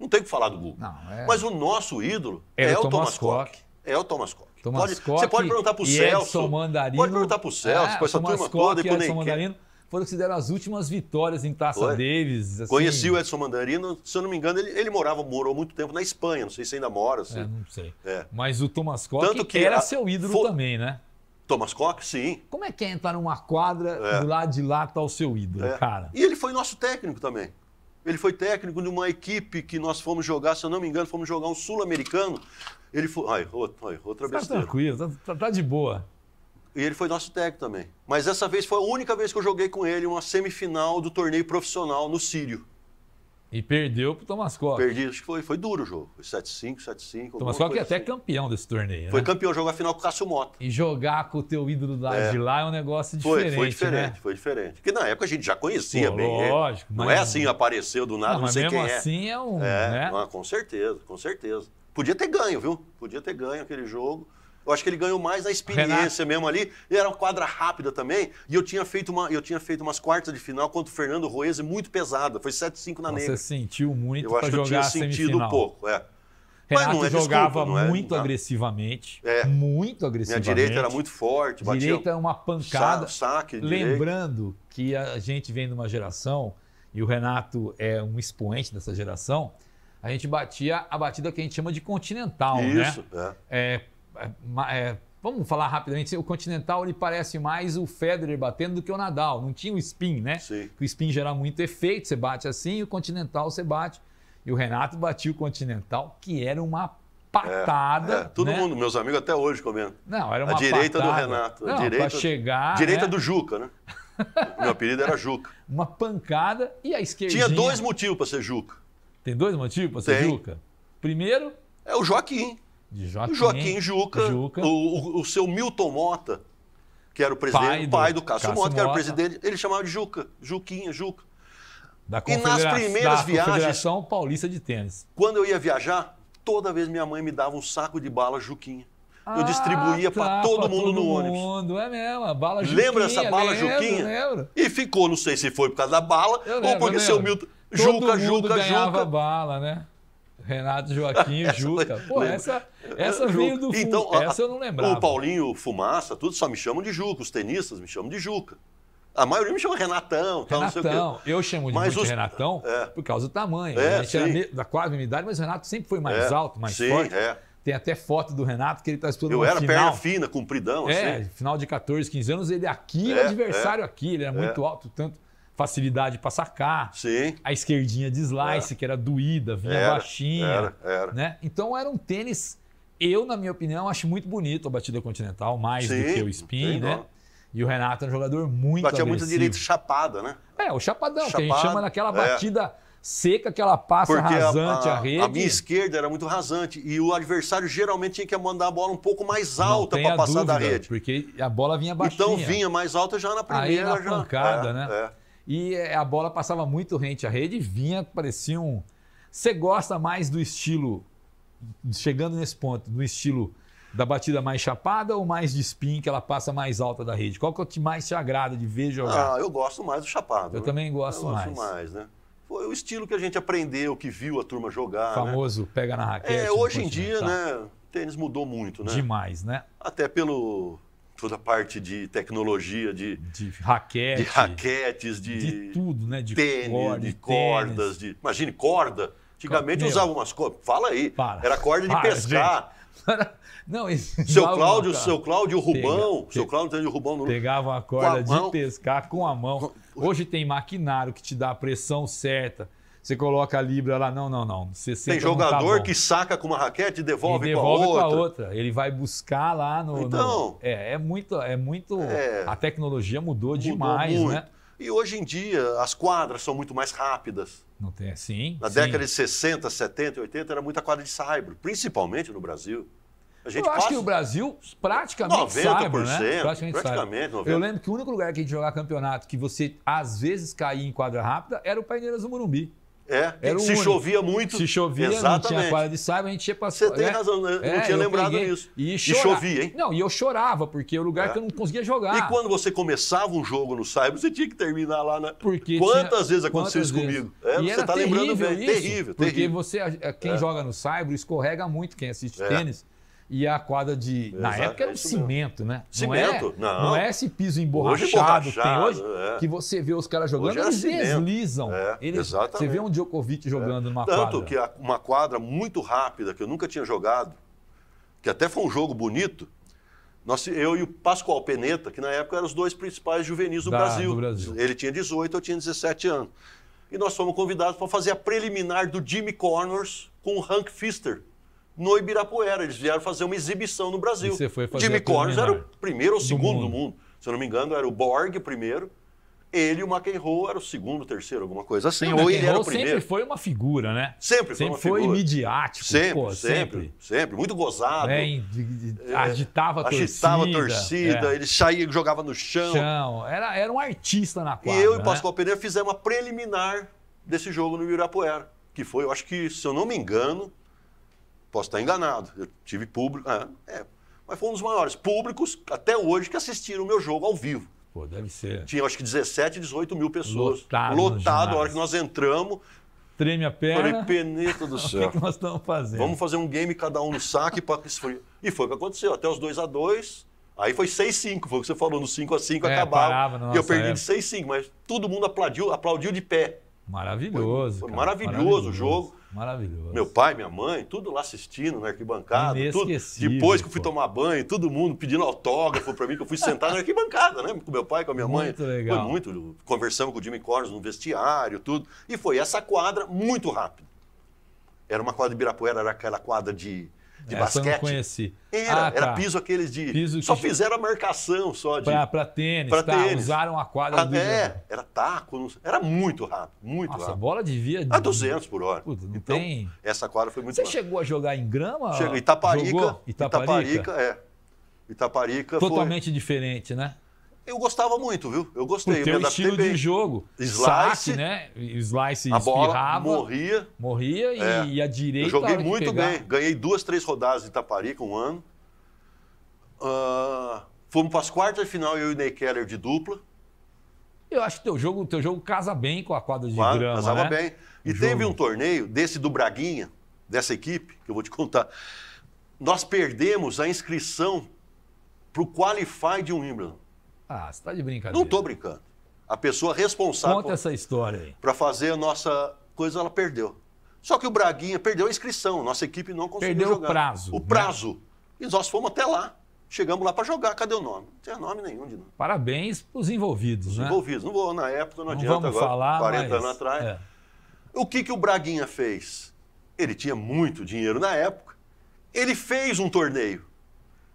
Não tem o que falar do Google. Não, é... Mas o nosso ídolo é, é o Thomas Koch. Koch. É o Thomas Koch. Thomas pode, Koch você pode perguntar para o Celso. Mandarino, pode perguntar para o Celso, é, com essa Thomas turma Koch, toda. E Edson Mandarino foram que se deram as últimas vitórias em Taça Foi. Davis. Assim... Conheci o Edson Mandarino, se eu não me engano, ele, ele morava, morou muito tempo na Espanha. Não sei se ainda mora. Se... É, não sei. É. Mas o Thomas Koch Tanto que era a... seu ídolo For... também, né? Thomas Koch, sim. Como é que é entrar numa quadra é. do lado de lá está o seu ídolo, é. cara? E ele foi nosso técnico também. Ele foi técnico de uma equipe que nós fomos jogar, se eu não me engano, fomos jogar um sul-americano. Ele foi... Ai, outra, outra besteira. Tá tranquilo, tá, tá de boa. E ele foi nosso técnico também. Mas essa vez foi a única vez que eu joguei com ele uma semifinal do torneio profissional no Sírio. E perdeu pro Thomas Koch. Perdi, acho que foi, foi duro o jogo. Foi sete a cinco, sete a cinco. Thomas Koch é até assim. campeão desse torneio, né? Foi campeão, jogou a final com o Cássio Mota. E jogar com o teu ídolo lá é. de lá é um negócio diferente, Foi, foi diferente, né? foi diferente. Porque na época a gente já conhecia Pô, bem. Lógico. É. Não mas... é assim, apareceu do nada, não, não sei quem é. Mas mesmo assim é um... É, né? não, com certeza, com certeza. Podia ter ganho, viu? Podia ter ganho aquele jogo. Eu acho que ele ganhou mais na experiência Renato. mesmo ali. Ele era uma quadra rápida também. E eu tinha feito, uma, eu tinha feito umas quartas de final contra o Fernando Roese muito pesada. Foi sete a cinco na negra. Você sentiu muito para jogar a Eu acho que eu tinha sentido semifinal. pouco, é. Renato Mas não é, jogava desculpa, não é, muito não. agressivamente. É. Muito agressivamente. Minha direita era muito forte. Batia direita é uma pancada. Saque, Lembrando direito. que a gente vem de uma geração, e o Renato é um expoente dessa geração, a gente batia a batida que a gente chama de continental, Isso, né? É. é É, vamos falar rapidamente, o continental ele parece mais o Federer batendo do que o Nadal, não tinha o spin, né? Sim. O spin gera muito efeito, você bate assim, e o continental você bate. E o Renato batia o continental, que era uma patada. É, é. Todo né? mundo, meus amigos até hoje comendo. Não, era uma patada. A direita patada. do Renato. Não, a direita, pra chegar, direita né? do Juca, né? Meu apelido era Juca. Uma pancada e a esquerdinha... Tinha dois motivos para ser Juca. Tem dois motivos para ser Tem. Juca? Primeiro... É o Joaquim. De Joaquim, o Joaquim Juca, Juca. O, o, o seu Milton Mota, que era o presidente, pai do, pai do Cássio, Cássio Mota, Mota, que era o presidente, ele chamava de Juca, Juquinha, Juca. Da e nas primeiras da viagens... Confederação Paulista de Tênis. Quando eu ia viajar, toda vez minha mãe me dava um saco de bala Juquinha. eu distribuía ah, tá, para todo pra mundo todo no ônibus. Mundo. É mesmo, a bala Juquinha. Lembra essa bala lembro, Juquinha? Lembro. E ficou, não sei se foi por causa da bala eu ou lembro, porque seu Milton... Todo Juca, mundo Juca, ganhava Juca. Bala, né? Renato Joaquim, essa Juca. Foi, Pô, lembra. essa, essa veio do fundo, então, essa eu não lembrava. O Paulinho Fumaça, tudo só me chamam de Juca, os tenistas me chamam de Juca. A maioria me chama Renatão, tal, Renatão. Não sei o quê. Eu chamo de muito os... Renatão é. por causa do tamanho. É, a gente sim. era me... da quase minha idade, mas o Renato sempre foi mais é. alto, mais sim, forte. É. Tem até foto do Renato que ele está estudando. Eu era final. perna fina, compridão. É, assim. Final de quatorze, quinze anos, ele aqui, é, o adversário é. aqui. Ele era é. muito alto, tanto facilidade para sacar. Sim. A esquerdinha de slice, era. que era doída, vinha era, baixinha. Era, era. Né? Então era um tênis, eu, na minha opinião, acho muito bonito a batida continental, mais sim, do que o spin, né? Não. E o Renato é um jogador muito Batia agressivo. Batia muito direito chapada, né? É, o chapadão, chapada, que a gente chama daquela batida é. seca que ela passa Porque rasante a, a, a rede. A minha esquerda era muito rasante e o adversário geralmente tinha que mandar a bola um pouco mais alta para passar dúvida, da rede. Porque a bola vinha baixinha. Então vinha mais alta já na primeira. Aí na pancada, já... é, né? É. E a bola passava muito rente à rede e vinha, parecia um... Você gosta mais do estilo, chegando nesse ponto, do estilo... Da batida mais chapada ou mais de spin, que ela passa mais alta da rede? Qual que mais te agrada de ver jogar? Ah, eu gosto mais do chapado. Eu né? também gosto eu mais. Gosto mais, né? Foi o estilo que a gente aprendeu, que viu a turma jogar. O famoso né? pega na raquete. É, hoje em dia, né? O tênis mudou muito, né? Demais, né? Até pelo... toda a parte de tecnologia, de... De raquete. De raquetes, de... De tudo, né? De tênis, cor, de, de cordas. Tênis. De... Imagine, corda. Antigamente Meu. usava umas cordas. Fala aí. Para. Era corda de Para, pescar. Gente. Não, seu Cláudio, uma... seu Cláudio Rubão, Pega, seu Cláudio tem o Rubão no... Pegava a corda de mão. pescar com a mão. Hoje tem maquinário que te dá a pressão certa. Você coloca a libra lá, não, não, não. Você tem jogador tá que saca com uma raquete e devolve, e devolve com a outra. outra. Ele vai buscar lá no. Então. No... É, é muito, é muito. É... A tecnologia mudou, mudou demais, muito. né? E hoje em dia as quadras são muito mais rápidas. Não tem, sim. Na sim. década de sessenta, setenta, oitenta era muita quadra de saibro, principalmente no Brasil. A gente eu acho que o Brasil praticamente saiba, né? Praticamente, praticamente noventa por cento. Eu lembro que o único lugar que a gente jogava campeonato que você, às vezes, caía em quadra rápida era o Paineiras do Morumbi. É, era se único. chovia muito. Se chovia, exatamente. Não tinha quadra de saiba, a gente ia passar. Você tem é, razão, né? é, não tinha lembrado disso. E, e chovia, hein? Não, e eu chorava, porque é o lugar é. que eu não conseguia jogar. E quando você começava um jogo no saiba, você tinha que terminar lá na... Porque quantas tinha... vezes aconteceu quantas isso vezes? comigo? É, e você está lembrando bem. Isso, terrível, porque terrível. Você, quem é. joga no saiba escorrega muito, quem assiste é. tênis. E a quadra de... Exato, na época era um cimento, né? Cimento? Não é, não. não é esse piso emborrachado, emborrachado que tem hoje, é. que você vê os caras jogando, eles deslizam. É, eles, você vê um Djokovic jogando é. numa Tanto quadra. Tanto que uma quadra muito rápida, que eu nunca tinha jogado, que até foi um jogo bonito, nós, eu e o Pascoal Peneta, que na época eram os dois principais juvenis do, da, Brasil. do Brasil. Ele tinha dezoito, eu tinha dezessete anos. E nós fomos convidados para fazer a preliminar do Jimmy Connors com o Hank Pfister. No Ibirapuera, eles vieram fazer uma exibição no Brasil. E você foi fazer Jimmy Connors era o primeiro ou segundo do mundo. do mundo. Se eu não me engano, era o Borg o primeiro. Ele e o McEnroe era o segundo, terceiro, alguma coisa assim. Ou ele era o primeiro. Sempre foi uma figura, né? Sempre foi sempre uma foi figura. Midiático, sempre, pô, sempre, sempre, sempre. Muito gozado. É, agitava a torcida. Agitava a torcida, é. ele saía e jogava no chão. chão. Era, era um artista na quadra. E eu e o né? Pascoal Pereira fizemos uma preliminar desse jogo no Ibirapuera. Que foi, eu acho que, se eu não me engano... Posso estar enganado, eu tive público, ah, é, mas foi um dos maiores públicos até hoje que assistiram o meu jogo ao vivo. Pô, deve ser. Tinha acho que dezessete, dezoito mil pessoas. Lotado. Lotado, a hora que nós entramos. Treme a perna. Falei, peneta do céu. O que, que nós estamos fazendo? Vamos fazer um game cada um no saque. pra... E foi o que aconteceu, até os dois a dois. Aí foi seis a cinco, foi o que você falou, no cinco a cinco é, acabava. E eu perdi de seis a cinco, mas todo mundo aplaudiu, aplaudiu de pé. Maravilhoso. Foi, foi maravilhoso, maravilhoso o jogo. Maravilhoso. Meu pai, minha mãe, tudo lá assistindo na arquibancada. Tudo. Depois que eu fui pô. tomar banho, todo mundo pedindo autógrafo para mim, que eu fui sentar na arquibancada, né? Com meu pai, com a minha mãe. Muito legal. Foi muito. Conversamos com o Jimmy Connors no vestiário, tudo. E foi essa quadra muito rápida. Era uma quadra de Ibirapuera, era aquela quadra de, de essa basquete. Eu não conheci. Era, ah, tá. era piso aqueles de. Piso só fizeram a marcação só de. Para tênis, pra tá, tênis. Usaram a quadra pra, do É, jogo. Era taco, não, era muito rápido, muito Nossa, rápido. A bola devia. A duzentos por hora. Puta, não então, tem... essa quadra foi muito Você rápido. chegou a jogar em grama? Chegou. Itaparica, Itaparica. Itaparica, é. Itaparica Totalmente foi... diferente, né? Eu gostava muito, viu? Eu gostei. O teu estilo de jogo. Slice, saque, né? Slice a espirrava. Bola morria. Morria e, é. e a direita... Eu joguei muito bem. Ganhei duas, três rodadas de Itaparica um ano. Uh, fomos para as quartas de final, eu e o Ney Keller de dupla. Eu acho que teu jogo, teu jogo casa bem com a quadra de claro, grama, casava né? bem. E o teve jogo. um torneio desse do Braguinha, dessa equipe, que eu vou te contar. Nós perdemos a inscrição para o Qualify de Wimbledon. Ah, você está de brincadeira. Não estou brincando. A pessoa responsável... Conta essa história aí. Para fazer a nossa coisa, ela perdeu. Só que o Braguinha perdeu a inscrição. Nossa equipe não conseguiu perdeu jogar. Perdeu o prazo. O prazo. Né? E nós fomos até lá. Chegamos lá para jogar. Cadê o nome? Não tinha nome nenhum de nome. Parabéns para os envolvidos, os né? envolvidos. Não vou, na época, não, não adianta vamos agora. Falar, quarenta mas... anos atrás. É. O que, que o Braguinha fez? Ele tinha muito dinheiro na época. Ele fez um torneio.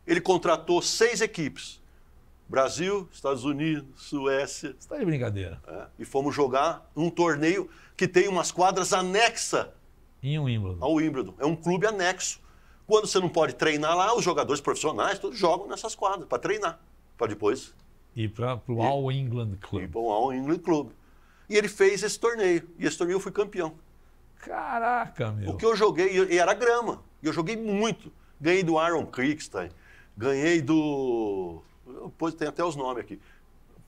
Ele contratou seis equipes. Brasil, Estados Unidos, Suécia. Você está de brincadeira. É. E fomos jogar um torneio que tem umas quadras anexa em Wimbledon. Ao Wimbledon. É um clube anexo. Quando você não pode treinar lá, os jogadores profissionais todos jogam nessas quadras para treinar, para depois... E para o All England Club. E para o All England Club. E ele fez esse torneio. E esse torneio eu fui campeão. Caraca, meu. O que eu joguei, e era grama. E eu joguei muito. Ganhei do Aaron Crickstein. Ganhei do... Pois tem até os nomes aqui.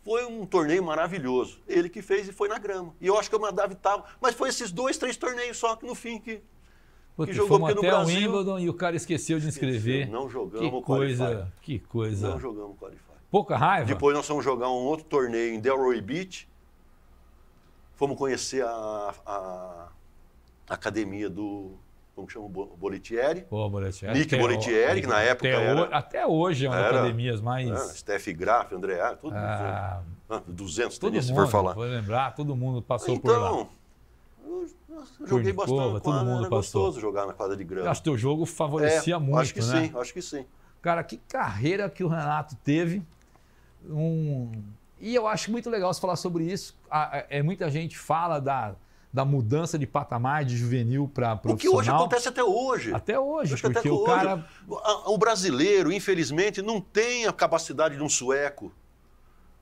Foi um torneio maravilhoso. Ele que fez e foi na grama. E eu acho que eu mandava e tava. Mas foi esses dois, três torneios só que no fim que... Pô, que jogou até no Brasil, o Wimbledon e o cara esqueceu de inscrever. Esqueceu. Não jogamos que o coisa, qualify. Que coisa. Não jogamos o qualify. Pouca raiva. Depois nós fomos jogar um outro torneio em Delray Beach. Fomos conhecer a, a, a academia do... Como chama? Bollettieri. Pô, Bollettieri. Nick Bollettieri, que na época até era... O, até hoje é uma das academias mais... É, Steph Graf, André... Todo ah, mundo, duzentos tenistas, se for falar. Vou lembrar, todo mundo passou então, por lá. Então... Eu joguei bastante na quadra, todo mundo era passou. Gostoso jogar na quadra de grama. Acho que o teu jogo favorecia é, muito, acho que né? sim, acho que sim. Cara, que carreira que o Renato teve. Um... E eu acho muito legal você falar sobre isso. É, muita gente fala da, da mudança de patamar de juvenil para profissional. O que hoje acontece até hoje. Até hoje, porque até o hoje. cara... O brasileiro, infelizmente, não tem a capacidade de um sueco.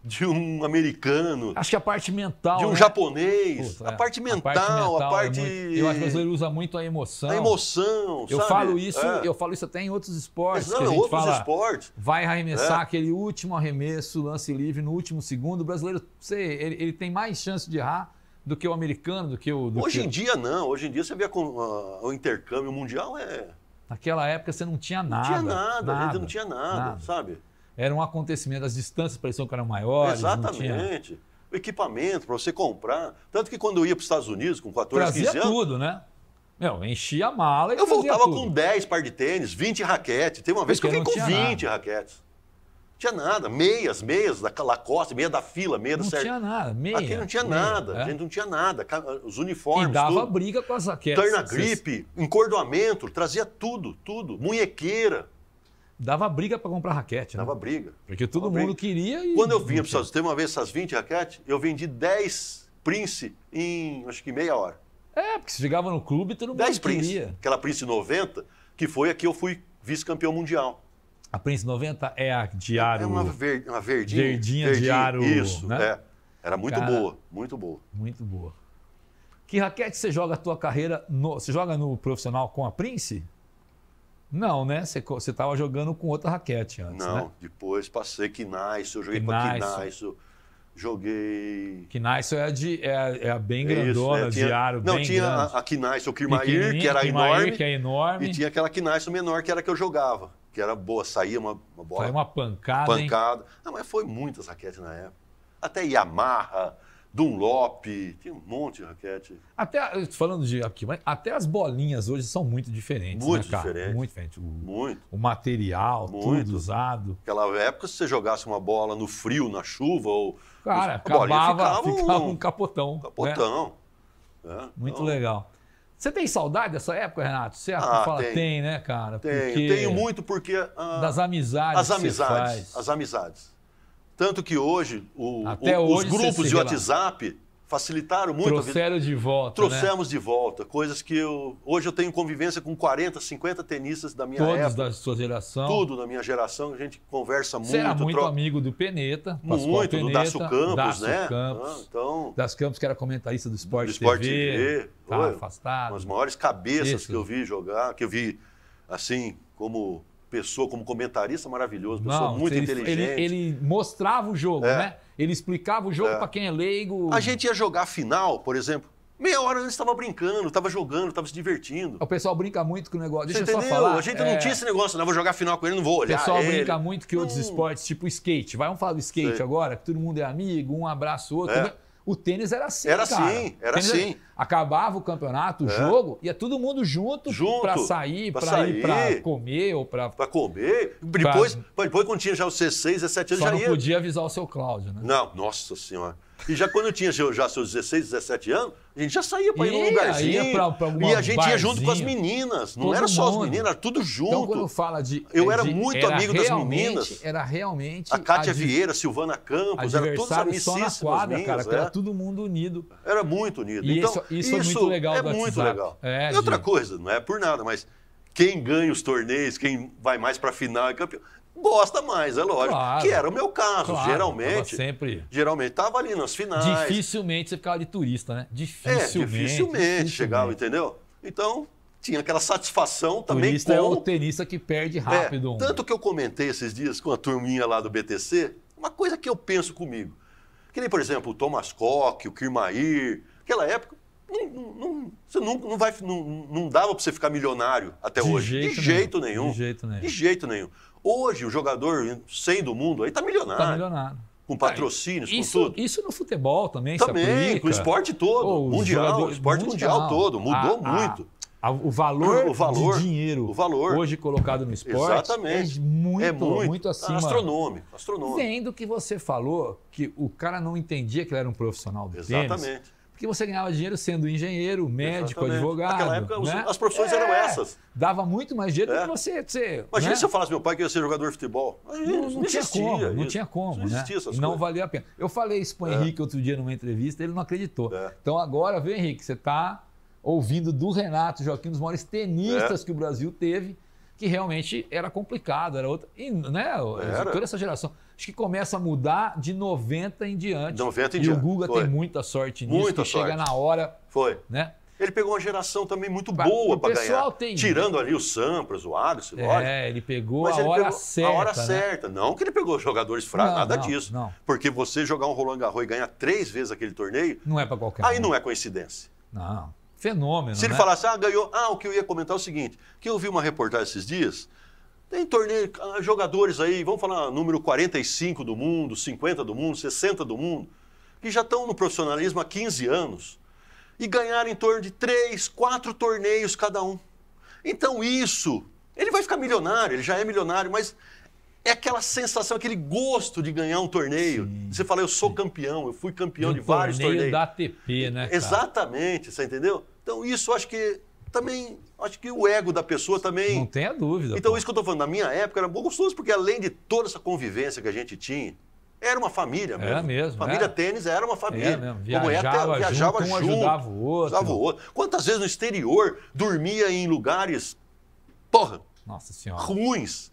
De um americano. Acho que a parte mental. De um né? japonês. Puta, a, é. parte mental, a parte mental, a parte. É muito... Eu acho que o brasileiro usa muito a emoção. A emoção. Eu, sabe? Falo, isso, é. eu falo isso até em outros esportes. Mas não, que a gente outros fala, esportes. Vai arremessar é. aquele último arremesso, lance livre no último segundo. O brasileiro, você, ele, ele tem mais chance de errar do que o americano, do que o. Do Hoje que... em dia, não. Hoje em dia você vê com, uh, o intercâmbio mundial é. Naquela época você não tinha nada. Não tinha nada, nada a gente não tinha nada, nada. sabe? Era um acontecimento, as distâncias pareciam que eram maiores. Exatamente. Tinha... O equipamento para você comprar. Tanto que quando eu ia para os Estados Unidos, com quatorze, quinze anos... Trazia tudo, né? Meu, enchia a mala e Eu voltava tudo. com dez par de tênis, vinte raquetes. Teve uma vez Porque que eu fiquei com vinte nada. raquetes. Não tinha nada. Meias, meias da Lacoste, meia da fila, meia da Não certo. tinha nada. Meia, Aqui não tinha meia, nada. É? A gente não tinha nada. Os uniformes, E dava tudo. briga com as raquetes. Turna grip, vocês... encordoamento, trazia tudo, tudo. Munhequeira. Dava briga para comprar raquete, né? Dava briga. Porque todo Dava mundo briga. queria e... Quando eu vinha para os Estados Unidos, teve uma vez essas vinte raquetes, eu vendi dez Prince em, acho que meia hora. É, porque você chegava no clube e todo mundo dez Prince. Queria. Aquela Prince noventa, que foi a que eu fui vice-campeão mundial. A Prince noventa é a de aro... É uma, ver, uma verdinha. Verdinha, verdinha de aro, Isso, né? é. Era muito Cara, boa, muito boa. Muito boa. Que raquete você joga a tua carreira... No, você joga no profissional com a Prince? Não, né? Você estava jogando com outra raquete antes, Não, né? depois passei Knice, eu joguei para Knice, eu joguei... Knice é, é, é a bem grandona, né? tinha, de aro Não, bem tinha grande. a Knice, o Kirmair, que era Kirmair, enorme, que é enorme, e tinha aquela Knice menor, que era a que eu jogava, que era boa, saía uma, uma bola... Foi uma pancada, pancada. Ah, mas foi muitas raquetes na época. Até Yamaha... Dunlop, tinha um monte de raquete. Até, falando de aqui, mas até as bolinhas hoje são muito diferentes. Muito né, cara? diferente. Muito diferente. O, muito. o material, muito. tudo usado. Naquela época, se você jogasse uma bola no frio, na chuva, ou. Cara, os, acabava, a ficava, ficava um, um capotão. Capotão. Né? É, muito então... legal. Você tem saudade dessa época, Renato? Você ah, fala, tem. tem, né, cara? Tenho, porque... tenho muito porque. Ah, das amizades. As amizades. Que você faz. As amizades. Tanto que hoje, o, o, hoje os grupos de WhatsApp facilitaram muito. Trouxeram a vida. de volta. Trouxemos né? de volta. Coisas que eu. Hoje eu tenho convivência com quarenta, cinquenta tenistas da minha Todos época. Todos da sua geração. Tudo da minha geração. A gente conversa muito. Você era muito troca... amigo do Peneta. Muito, Peneta, do Dácio Campos, Dácio né? Campos. Ah, então... Dácio Campos, que era comentarista do Sport do T V. Sport T V. Tá Oi, afastado. Uma das maiores cabeças Isso. que eu vi jogar, que eu vi assim, como. pessoa, como comentarista maravilhoso, pessoa não, muito ele, inteligente. Ele, ele mostrava o jogo, é. né? Ele explicava o jogo é. para quem é leigo. A gente ia jogar a final, por exemplo, meia hora antes estava brincando, estava jogando, estava se divertindo. O pessoal brinca muito com o negócio. Deixa Você eu entendeu? só falar. A gente é... não tinha esse negócio, não, vou jogar a final com ele, não vou olhar. O pessoal ele. brinca muito que outros hum. esportes, tipo skate. Vai, vamos falar do skate Sei. agora, que todo mundo é amigo, um abraça o outro. É. O tênis era assim, Era cara. assim, era assim. Era... Acabava o campeonato, o é. jogo, ia todo mundo junto, junto para sair, para ir para comer ou para... Para comer. Depois, pra... depois, quando tinha já os dezesseis, dezessete anos, Só já ia... Só não podia avisar o seu Cláudio, né? Não, nossa senhora. E já quando eu tinha já seus dezesseis, dezessete anos, a gente já saía para ir num lugarzinho. Ia pra, pra e a gente barzinho. ia junto com as meninas. Não todo era só mundo. as meninas, era tudo junto. Então, quando fala de... Eu de, era muito era amigo das meninas. Era realmente... A Cátia a Vieira, Silvana Campos, era todas amicíssimas só na quadra, meninas, cara, é. era todo mundo unido. Era muito unido. E então, isso, isso é muito legal é do muito WhatsApp. legal. É, e outra gente. coisa, não é por nada, mas quem ganha os torneios, quem vai mais para a final é campeão. Gosta mais, é lógico. Claro, que era o meu caso, claro, geralmente. Sempre... Geralmente estava ali nas finais. Dificilmente você ficava de turista, né? Dificilmente. É, dificilmente chegava, entendeu? Então, tinha aquela satisfação também. Turista como... é o tenista que perde rápido. É, um... Tanto que eu comentei esses dias com a turminha lá do B T C, uma coisa que eu penso comigo. Que nem, por exemplo, o Thomas Koch, o Kirmair, naquela época, não, não, você não, não, vai, não, não dava para você ficar milionário até de hoje. Jeito de, jeito nenhum. Nenhum. de jeito nenhum. De jeito nenhum. Hoje, o jogador cem do mundo aí tá milionário. Tá milionário. Com patrocínios, isso, com tudo. Isso no futebol também, Também, se aplica. Com o esporte todo. Oh, mundial, o esporte mundial, mundial todo. Mudou a, muito. A, a, o, valor o valor de dinheiro o valor. hoje colocado no esporte Exatamente. é muito, é muito, muito acima. Astronômico. astronômico. Vem do que você falou, que o cara não entendia que ele era um profissional do Exatamente. tênis. Exatamente. Porque você ganhava dinheiro sendo engenheiro, médico, Exatamente. advogado. Naquela época, né? as profissões é, eram essas. Dava muito mais dinheiro é. do que você... você Imagina né? se eu falasse meu pai que ia ser jogador de futebol. Imagina, não, não, não tinha existia, como, isso. não tinha como. Não existia né? essas não coisas. Não valia a pena. Eu falei isso para o é. Henrique outro dia numa entrevista, ele não acreditou. É. Então agora, viu, Henrique, você está ouvindo do Renato Joaquim, um dos maiores tenistas é. que o Brasil teve, que realmente era complicado, era outra... E, né, era. toda essa geração... Acho que começa a mudar de noventa em diante. De noventa em diante. E o Guga Foi. tem muita sorte nisso, muita que sorte. chega na hora. Foi. Né? Ele pegou uma geração também muito pra, boa para ganhar. Tem... Tirando ali o Sampras, o Alisson, é, lógico. É, ele pegou Mas a ele hora pegou certa. A hora né? certa. Não que ele pegou jogadores fracos, nada não, disso. Não. Porque você jogar um Roland Garros e ganhar três vezes aquele torneio... Não é para qualquer Aí um. não é coincidência. Não. Fenômeno, Se ele né? falasse, ah, ganhou... Ah, o que eu ia comentar é o seguinte, que eu vi uma reportagem esses dias... Tem torneio, jogadores aí, vamos falar número quarenta e cinco do mundo, cinquenta do mundo, sessenta do mundo, que já estão no profissionalismo há quinze anos e ganharam em torno de três, quatro torneios cada um. Então isso, ele vai ficar milionário, ele já é milionário, mas é aquela sensação, aquele gosto de ganhar um torneio. Sim, você fala, eu sou sim. campeão, eu fui campeão de, de vários torneio torneios. da A T P, né, cara? Exatamente, você entendeu? Então isso acho que... Também, acho que o ego da pessoa também... Não tenha dúvida. Então, pô. isso que eu estou falando, na minha época, era muito gostoso, porque além de toda essa convivência que a gente tinha, era uma família mesmo. Era mesmo. Família era. tênis era uma família. Era mesmo. Viajava Como é, até, viajava junto, junto, um ajudava o outro. Ajudava o outro. Quantas vezes no exterior dormia em lugares, porra, Nossa Senhora. ruins.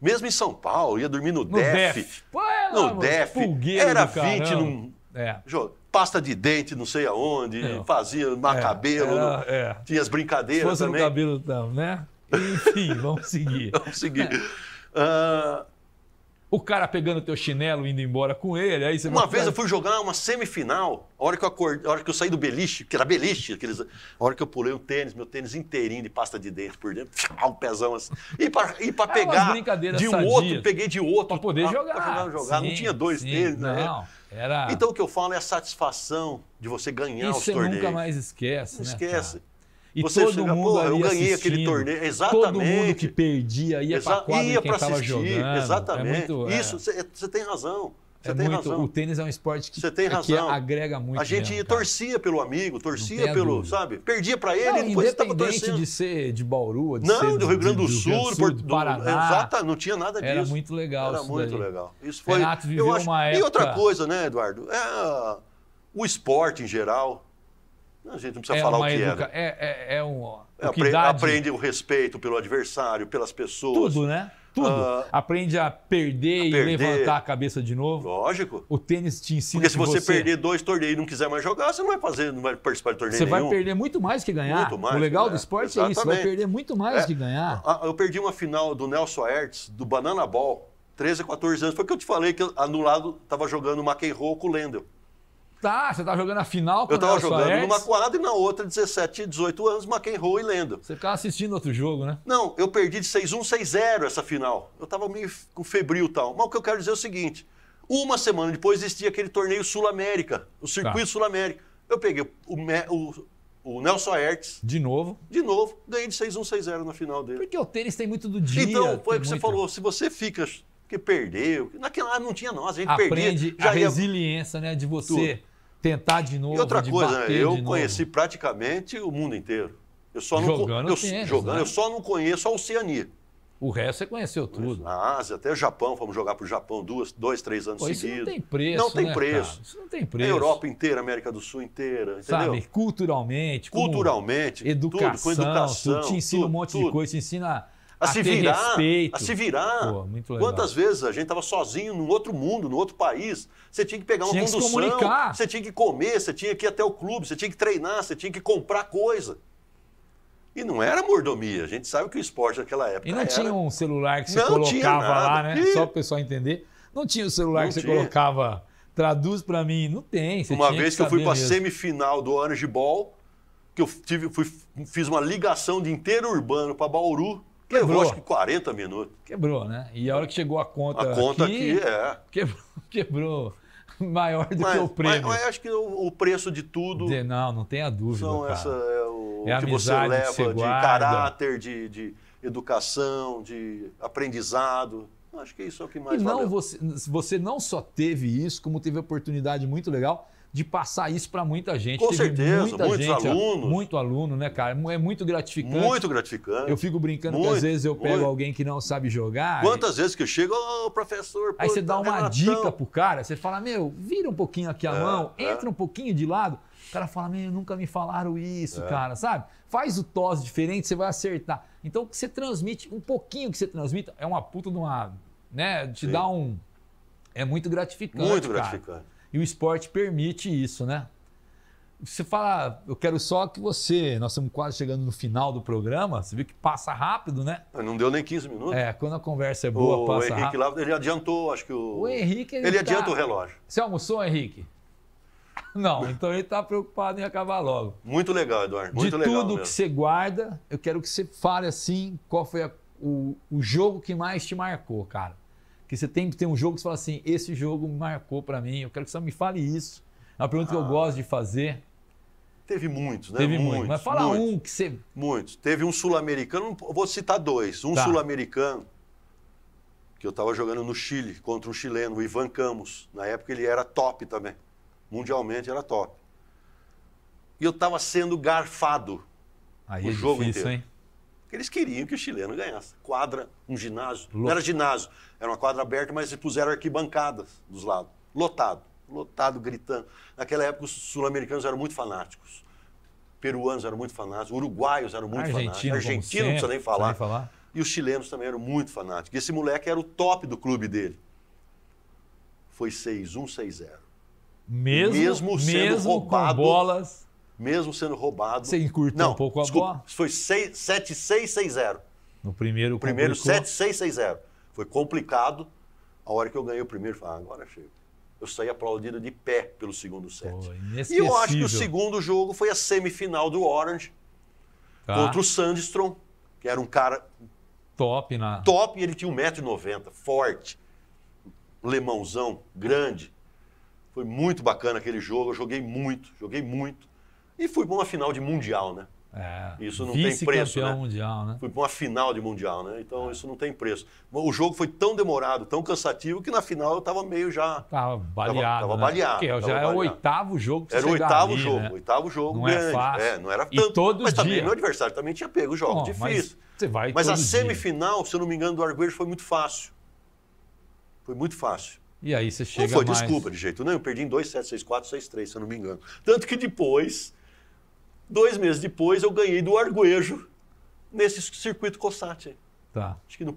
Mesmo em São Paulo, ia dormir no, no D E F. D E F. Pô, é lá, no D E F. Era vinte num é. jogo. Pasta de dente, não sei aonde, não. fazia na é, cabelo, era, no... é. tinha as brincadeiras também. Força no cabelo, não, né? Enfim, vamos seguir. Vamos seguir. É. Uh... O cara pegando teu chinelo indo embora com ele, aí você... Uma vez eu fui jogar uma semifinal, a hora que eu, acorde... a hora que eu saí do beliche, que era beliche, aqueles... a hora que eu pulei um tênis, meu tênis inteirinho de pasta de dente por dentro, um pezão assim. E para pegar de um sadias. outro, peguei de outro. Para poder pra, jogar. Pra jogar. Sim, não tinha dois sim, tênis, não. né? Era... Então o que eu falo é a satisfação de você ganhar Isso os torneios. Você nunca mais esquece, não né? esquece. Cara? E você todo chega, mundo eu ganhei aquele torneio. Exatamente. Todo mundo que perdia ia para quadra ia quem estava jogando. Exatamente. É muito, é... Isso, você tem razão. Você é tem muito, razão. O tênis é um esporte que, tem razão. que agrega muito. A gente mesmo, torcia pelo amigo, torcia pelo, dúvida. sabe? Perdia para ele não, e depois estava torcendo. de ser de Bauru, de Não, ser do, do Rio Grande do, do Sul, Sul, Sul do, do Paraná. Exato, não tinha nada disso. Era muito legal Era muito daí. legal. Isso foi, Renato viveu eu acho, uma época... E outra coisa, né, Eduardo? É, o esporte em geral... A gente não precisa é falar o que educa... é. É, é, é um... É, o que aprende, dá de... aprende o respeito pelo adversário, pelas pessoas. Tudo, né? tudo. Uh, Aprende a perder a e perder. levantar a cabeça de novo. Lógico. O tênis te ensina. Porque se você, você perder dois torneios e não quiser mais jogar, você não vai fazer, não vai participar de torneio você nenhum. Você vai perder muito mais que ganhar. Muito mais. O legal do esporte Exatamente. é isso, você vai perder muito mais é. que ganhar. Eu perdi uma final do Nelson Aertes, do Banana Ball, treze, quatorze anos. Foi que eu te falei que anulado estava jogando o McEnroe com o Lendl. Tá, você tá jogando a final com o Nelson Aertes? Eu tava jogando numa quadra e na outra, dezessete, dezoito anos, McEnroe e Lendl. Você ficava assistindo outro jogo, né? Não, eu perdi de seis a um, seis a zero essa final. Eu tava meio com febril e tal. Mas o que eu quero dizer é o seguinte. Uma semana depois existia aquele torneio Sul-América, o Circuito tá. Sul-América. Eu peguei o, o, o Nelson Aertes. De novo? De novo. Ganhei de seis a um, seis a zero na final dele. Porque o tênis tem muito do dia. Então, foi o que muito... você falou. Se você fica... Porque perdeu. Naquela lá não tinha nós, a gente Aprende perdia. Já a ia... resiliência, né? De você Tudo. tentar de novo. E outra de coisa, bater, né? Eu conheci novo. praticamente o mundo inteiro. Eu só não jogando, con... eu... Tênis, jogando. Né? Eu só não conheço a Oceania. O resto você conheceu tudo. Na Ásia, até o Japão, fomos jogar para o Japão duas, dois, três anos seguidos. Isso não tem preço. Não tem né, preço. Cara? Isso não tem preço. A Europa inteira, América do Sul inteira. Entendeu? Sabe, culturalmente. Culturalmente. Educação. Tudo, com educação. Tudo, te ensina tudo, um monte tudo. de coisa, te ensina. A, a se virar, respeito. a se virar. Pô, muito legal. Quantas vezes a gente estava sozinho num outro mundo, num outro país. Você tinha que pegar uma tinha condução, comunicar. Você tinha que comer, você tinha que ir até o clube, você tinha que treinar, você tinha que comprar coisa. E não era mordomia, a gente sabe que o esporte naquela época E não era. tinha um celular que você não colocava lá, né? E... Só para o pessoal entender. Não tinha o celular não que tinha. você colocava, traduz para mim, não tem. Você uma tinha vez que, que eu fui para a semifinal do Orange Ball, que eu tive, fui, fiz uma ligação de interurbano para Bauru. Quebrou. Levou acho que quarenta minutos. Quebrou, né? E a hora que chegou a conta. A conta aqui, aqui é. Quebrou, quebrou. Maior do mas, que o prêmio. Mas, mas acho que o, o preço de tudo. De, não, não tenha dúvida. São cara. Essa, é o é que você leva que você de guarda. caráter, de, de educação, de aprendizado. Acho que isso é o que mais e valeu. Não, você, você não só teve isso, como teve a oportunidade muito legal de passar isso para muita gente. Com Teve certeza, muita muitos gente, alunos. Muito aluno, né, cara? É muito gratificante. Muito gratificante. Eu fico brincando muito, que às vezes eu pego muito. alguém que não sabe jogar. Quantas e... vezes que eu chego, ô oh, professor... Aí pô, você dá tá uma relatão. dica pro cara, você fala, meu, vira um pouquinho aqui a é, mão, é. entra um pouquinho de lado. O cara fala, meu, nunca me falaram isso, é. cara, sabe? Faz o tosse diferente, você vai acertar. Então, o que você transmite, um pouquinho que você transmite, é uma puta de uma... né? Te Sim. dá um... É muito gratificante, Muito cara. gratificante. E o esporte permite isso, né? Você fala, eu quero só que você... Nós estamos quase chegando no final do programa. Você viu que passa rápido, né? Não deu nem quinze minutos. É, quando a conversa é boa, o passa Henrique rápido. O Henrique lá, ele adiantou, acho que o... O Henrique... Ele, ele tá... adianta o relógio. Você almoçou, Henrique? Não, então ele está preocupado em acabar logo. Muito legal, Eduardo. Muito legal. De tudo mesmo. que você guarda, eu quero que você fale assim, qual foi a, o, o jogo que mais te marcou, cara. Porque você tem que ter um jogo que você fala assim, esse jogo me marcou para mim, eu quero que você me fale isso. É uma pergunta ah, que eu gosto de fazer. Teve muitos, né? Teve muitos. muitos mas fala muitos, um que você... Muitos. Teve um sul-americano, vou citar dois. Um tá. sul-americano, que eu estava jogando no Chile, contra um chileno, o Ivan Camus. Na época ele era top também. Mundialmente era top. E eu estava sendo garfado Aí o é jogo difícil, inteiro. Hein? Porque eles queriam que o chileno ganhasse. Quadra, um ginásio. Lot... Não era ginásio, era uma quadra aberta, mas eles puseram arquibancadas dos lados. Lotado, lotado, gritando. Naquela época os sul-americanos eram muito fanáticos. Peruanos eram muito fanáticos. Uruguaios eram muito Argentina, fanáticos. Argentino, não precisa nem falar. falar. E os chilenos também eram muito fanáticos. E esse moleque era o top do clube dele. Foi seis a um, seis a zero. Mesmo, mesmo sendo mesmo roubado, com bolas... Mesmo sendo roubado... Você encurtou não, um pouco a desculpa, bola? Foi sete a seis, seis a zero. No primeiro... O primeiro sete a seis, seis a zero. Foi complicado. A hora que eu ganhei o primeiro, falei, ah, agora chega. Eu saí aplaudido de pé pelo segundo set. Oh, e eu acho que o segundo jogo foi a semifinal do Orange tá. contra o Sundström, que era um cara... Top, né? Top, e ele tinha um metro e noventa, forte, lemãozão, grande... Foi muito bacana aquele jogo, eu joguei muito, joguei muito. E fui para uma final de Mundial, né? É, isso não tem preço, né? Mundial, né? Fui para uma final de Mundial, né? Então é. isso não tem preço. O jogo foi tão demorado, tão cansativo, que na final eu estava meio já... Estava baleado, Estava né? baleado. Porque já era é o oitavo jogo que você Era o oitavo ali, jogo, né? oitavo jogo não grande. É fácil. É, não era tanto, e todo mas dia. também meu adversário também tinha pego jogos Bom, difíceis. Mas, você vai mas a semifinal, dia. se eu não me engano, do Argueiro foi muito fácil. Foi muito fácil. E aí você chega Não foi, mais... desculpa, de jeito nenhum. Eu perdi em dois, sete, seis, quatro, seis, três, se eu não me engano. Tanto que depois, dois meses depois, eu ganhei do Arguejo nesse circuito Cossate. Tá. Acho que no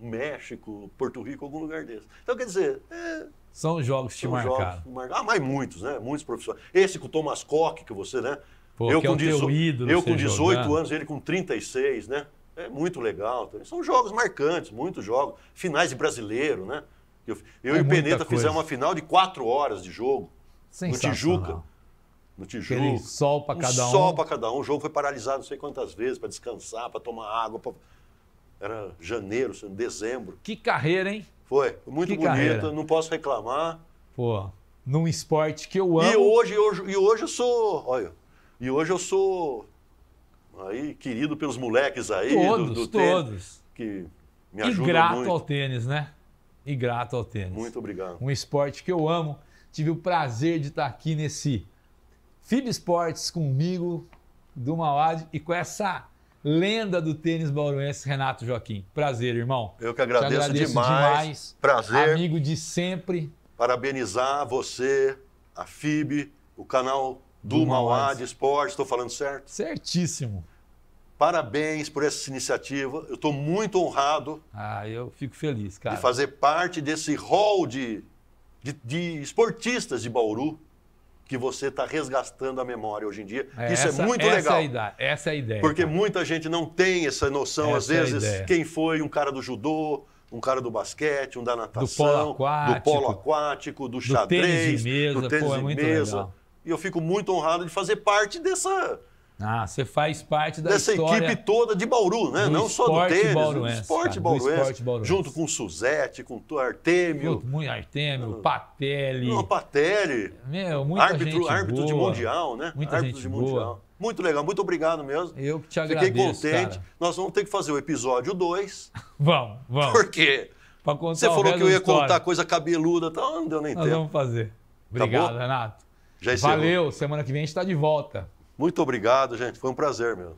México, Porto Rico, algum lugar desse. Então, quer dizer... É... São jogos que te marcaram. Mar... Ah, mas muitos, né? Muitos profissionais. Esse com o Thomas Koch, que você, né? Pô, eu que com, é dezo... ídolo eu com dezoito jogando. Anos, ele com trinta e seis, né? É muito legal. São jogos marcantes, muitos jogos. Finais de brasileiro, né? Eu, eu é e o Peneta fizemos uma final de quatro horas de jogo. No Tijuca. No Tijuca. Aquele sol para um cada um. Sol para cada um. O jogo foi paralisado não sei quantas vezes para descansar, para tomar água. Pra... Era janeiro, dezembro. Que carreira, hein? Foi. Muito que bonita, carreira. Não posso reclamar. Pô, num esporte que eu amo. E hoje, hoje, e hoje eu sou... Olha, e hoje eu sou... Aí, querido pelos moleques aí. Todos, do, do todos. Tênis, que me ajudam muito. E grato ao tênis, né? E grato ao tênis. Muito obrigado. Um esporte que eu amo. Tive o prazer de estar aqui nesse F I B Esportes comigo, do Mauad, e com essa lenda do tênis bauruense, Renato Joaquim. Prazer, irmão. Eu que agradeço, Te agradeço demais. demais. Prazer. Amigo de sempre. Parabenizar você, a F I B, o canal do, do Mauad Esportes. Estou falando certo? Certíssimo. Parabéns por essa iniciativa. Eu estou muito honrado. Ah, eu fico feliz, cara. De fazer parte desse hall de, de, de esportistas de Bauru que você está resgatando a memória hoje em dia. É, Isso essa, é muito essa legal. É a ideia, essa é a ideia. Porque cara. muita gente não tem essa noção. Essa às vezes, é quem foi um cara do judô, um cara do basquete, um da natação, do polo aquático, do, polo aquático, do, do xadrez, tênis de mesa, do tênis pô, de é muito mesa. Legal. E eu fico muito honrado de fazer parte dessa... Ah, você faz parte da dessa história equipe toda de Bauru, né? Não só do tênis, bauruense, do esporte bauruense, junto com o Suzete, com o Artêmio, muito Artêmio, Patelli, não, Patelli, meu, muita árbitro, gente árbitro boa, de mundial, né? Muita árbitro gente de mundial. Boa. Muito legal, muito obrigado mesmo. Eu que te agradeço. Fiquei contente. Cara. Nós vamos ter que fazer o episódio dois. Vamos, vamos. Por quê? Você falou que eu ia história. contar coisa cabeluda, então não deu nem Nós tempo. Vamos fazer. Obrigado, tá Renato. Já Valeu. Semana que vem a gente está de volta. Muito obrigado, gente. Foi um prazer mesmo.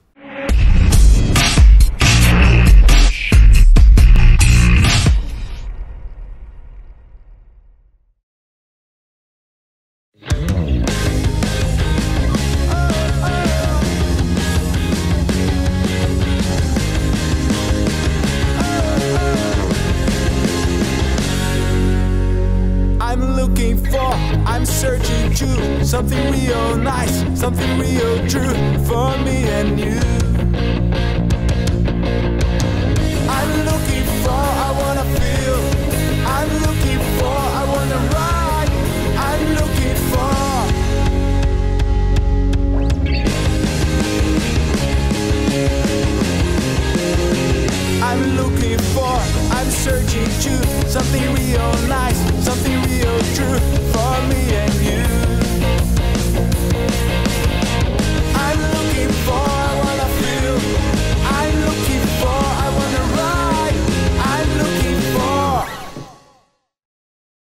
Something real nice, something real true for me and you. I'm looking for, I wanna feel. I'm looking for, I wanna ride. I'm looking for. I'm looking for, I'm searching to something real nice, something real true for me and you.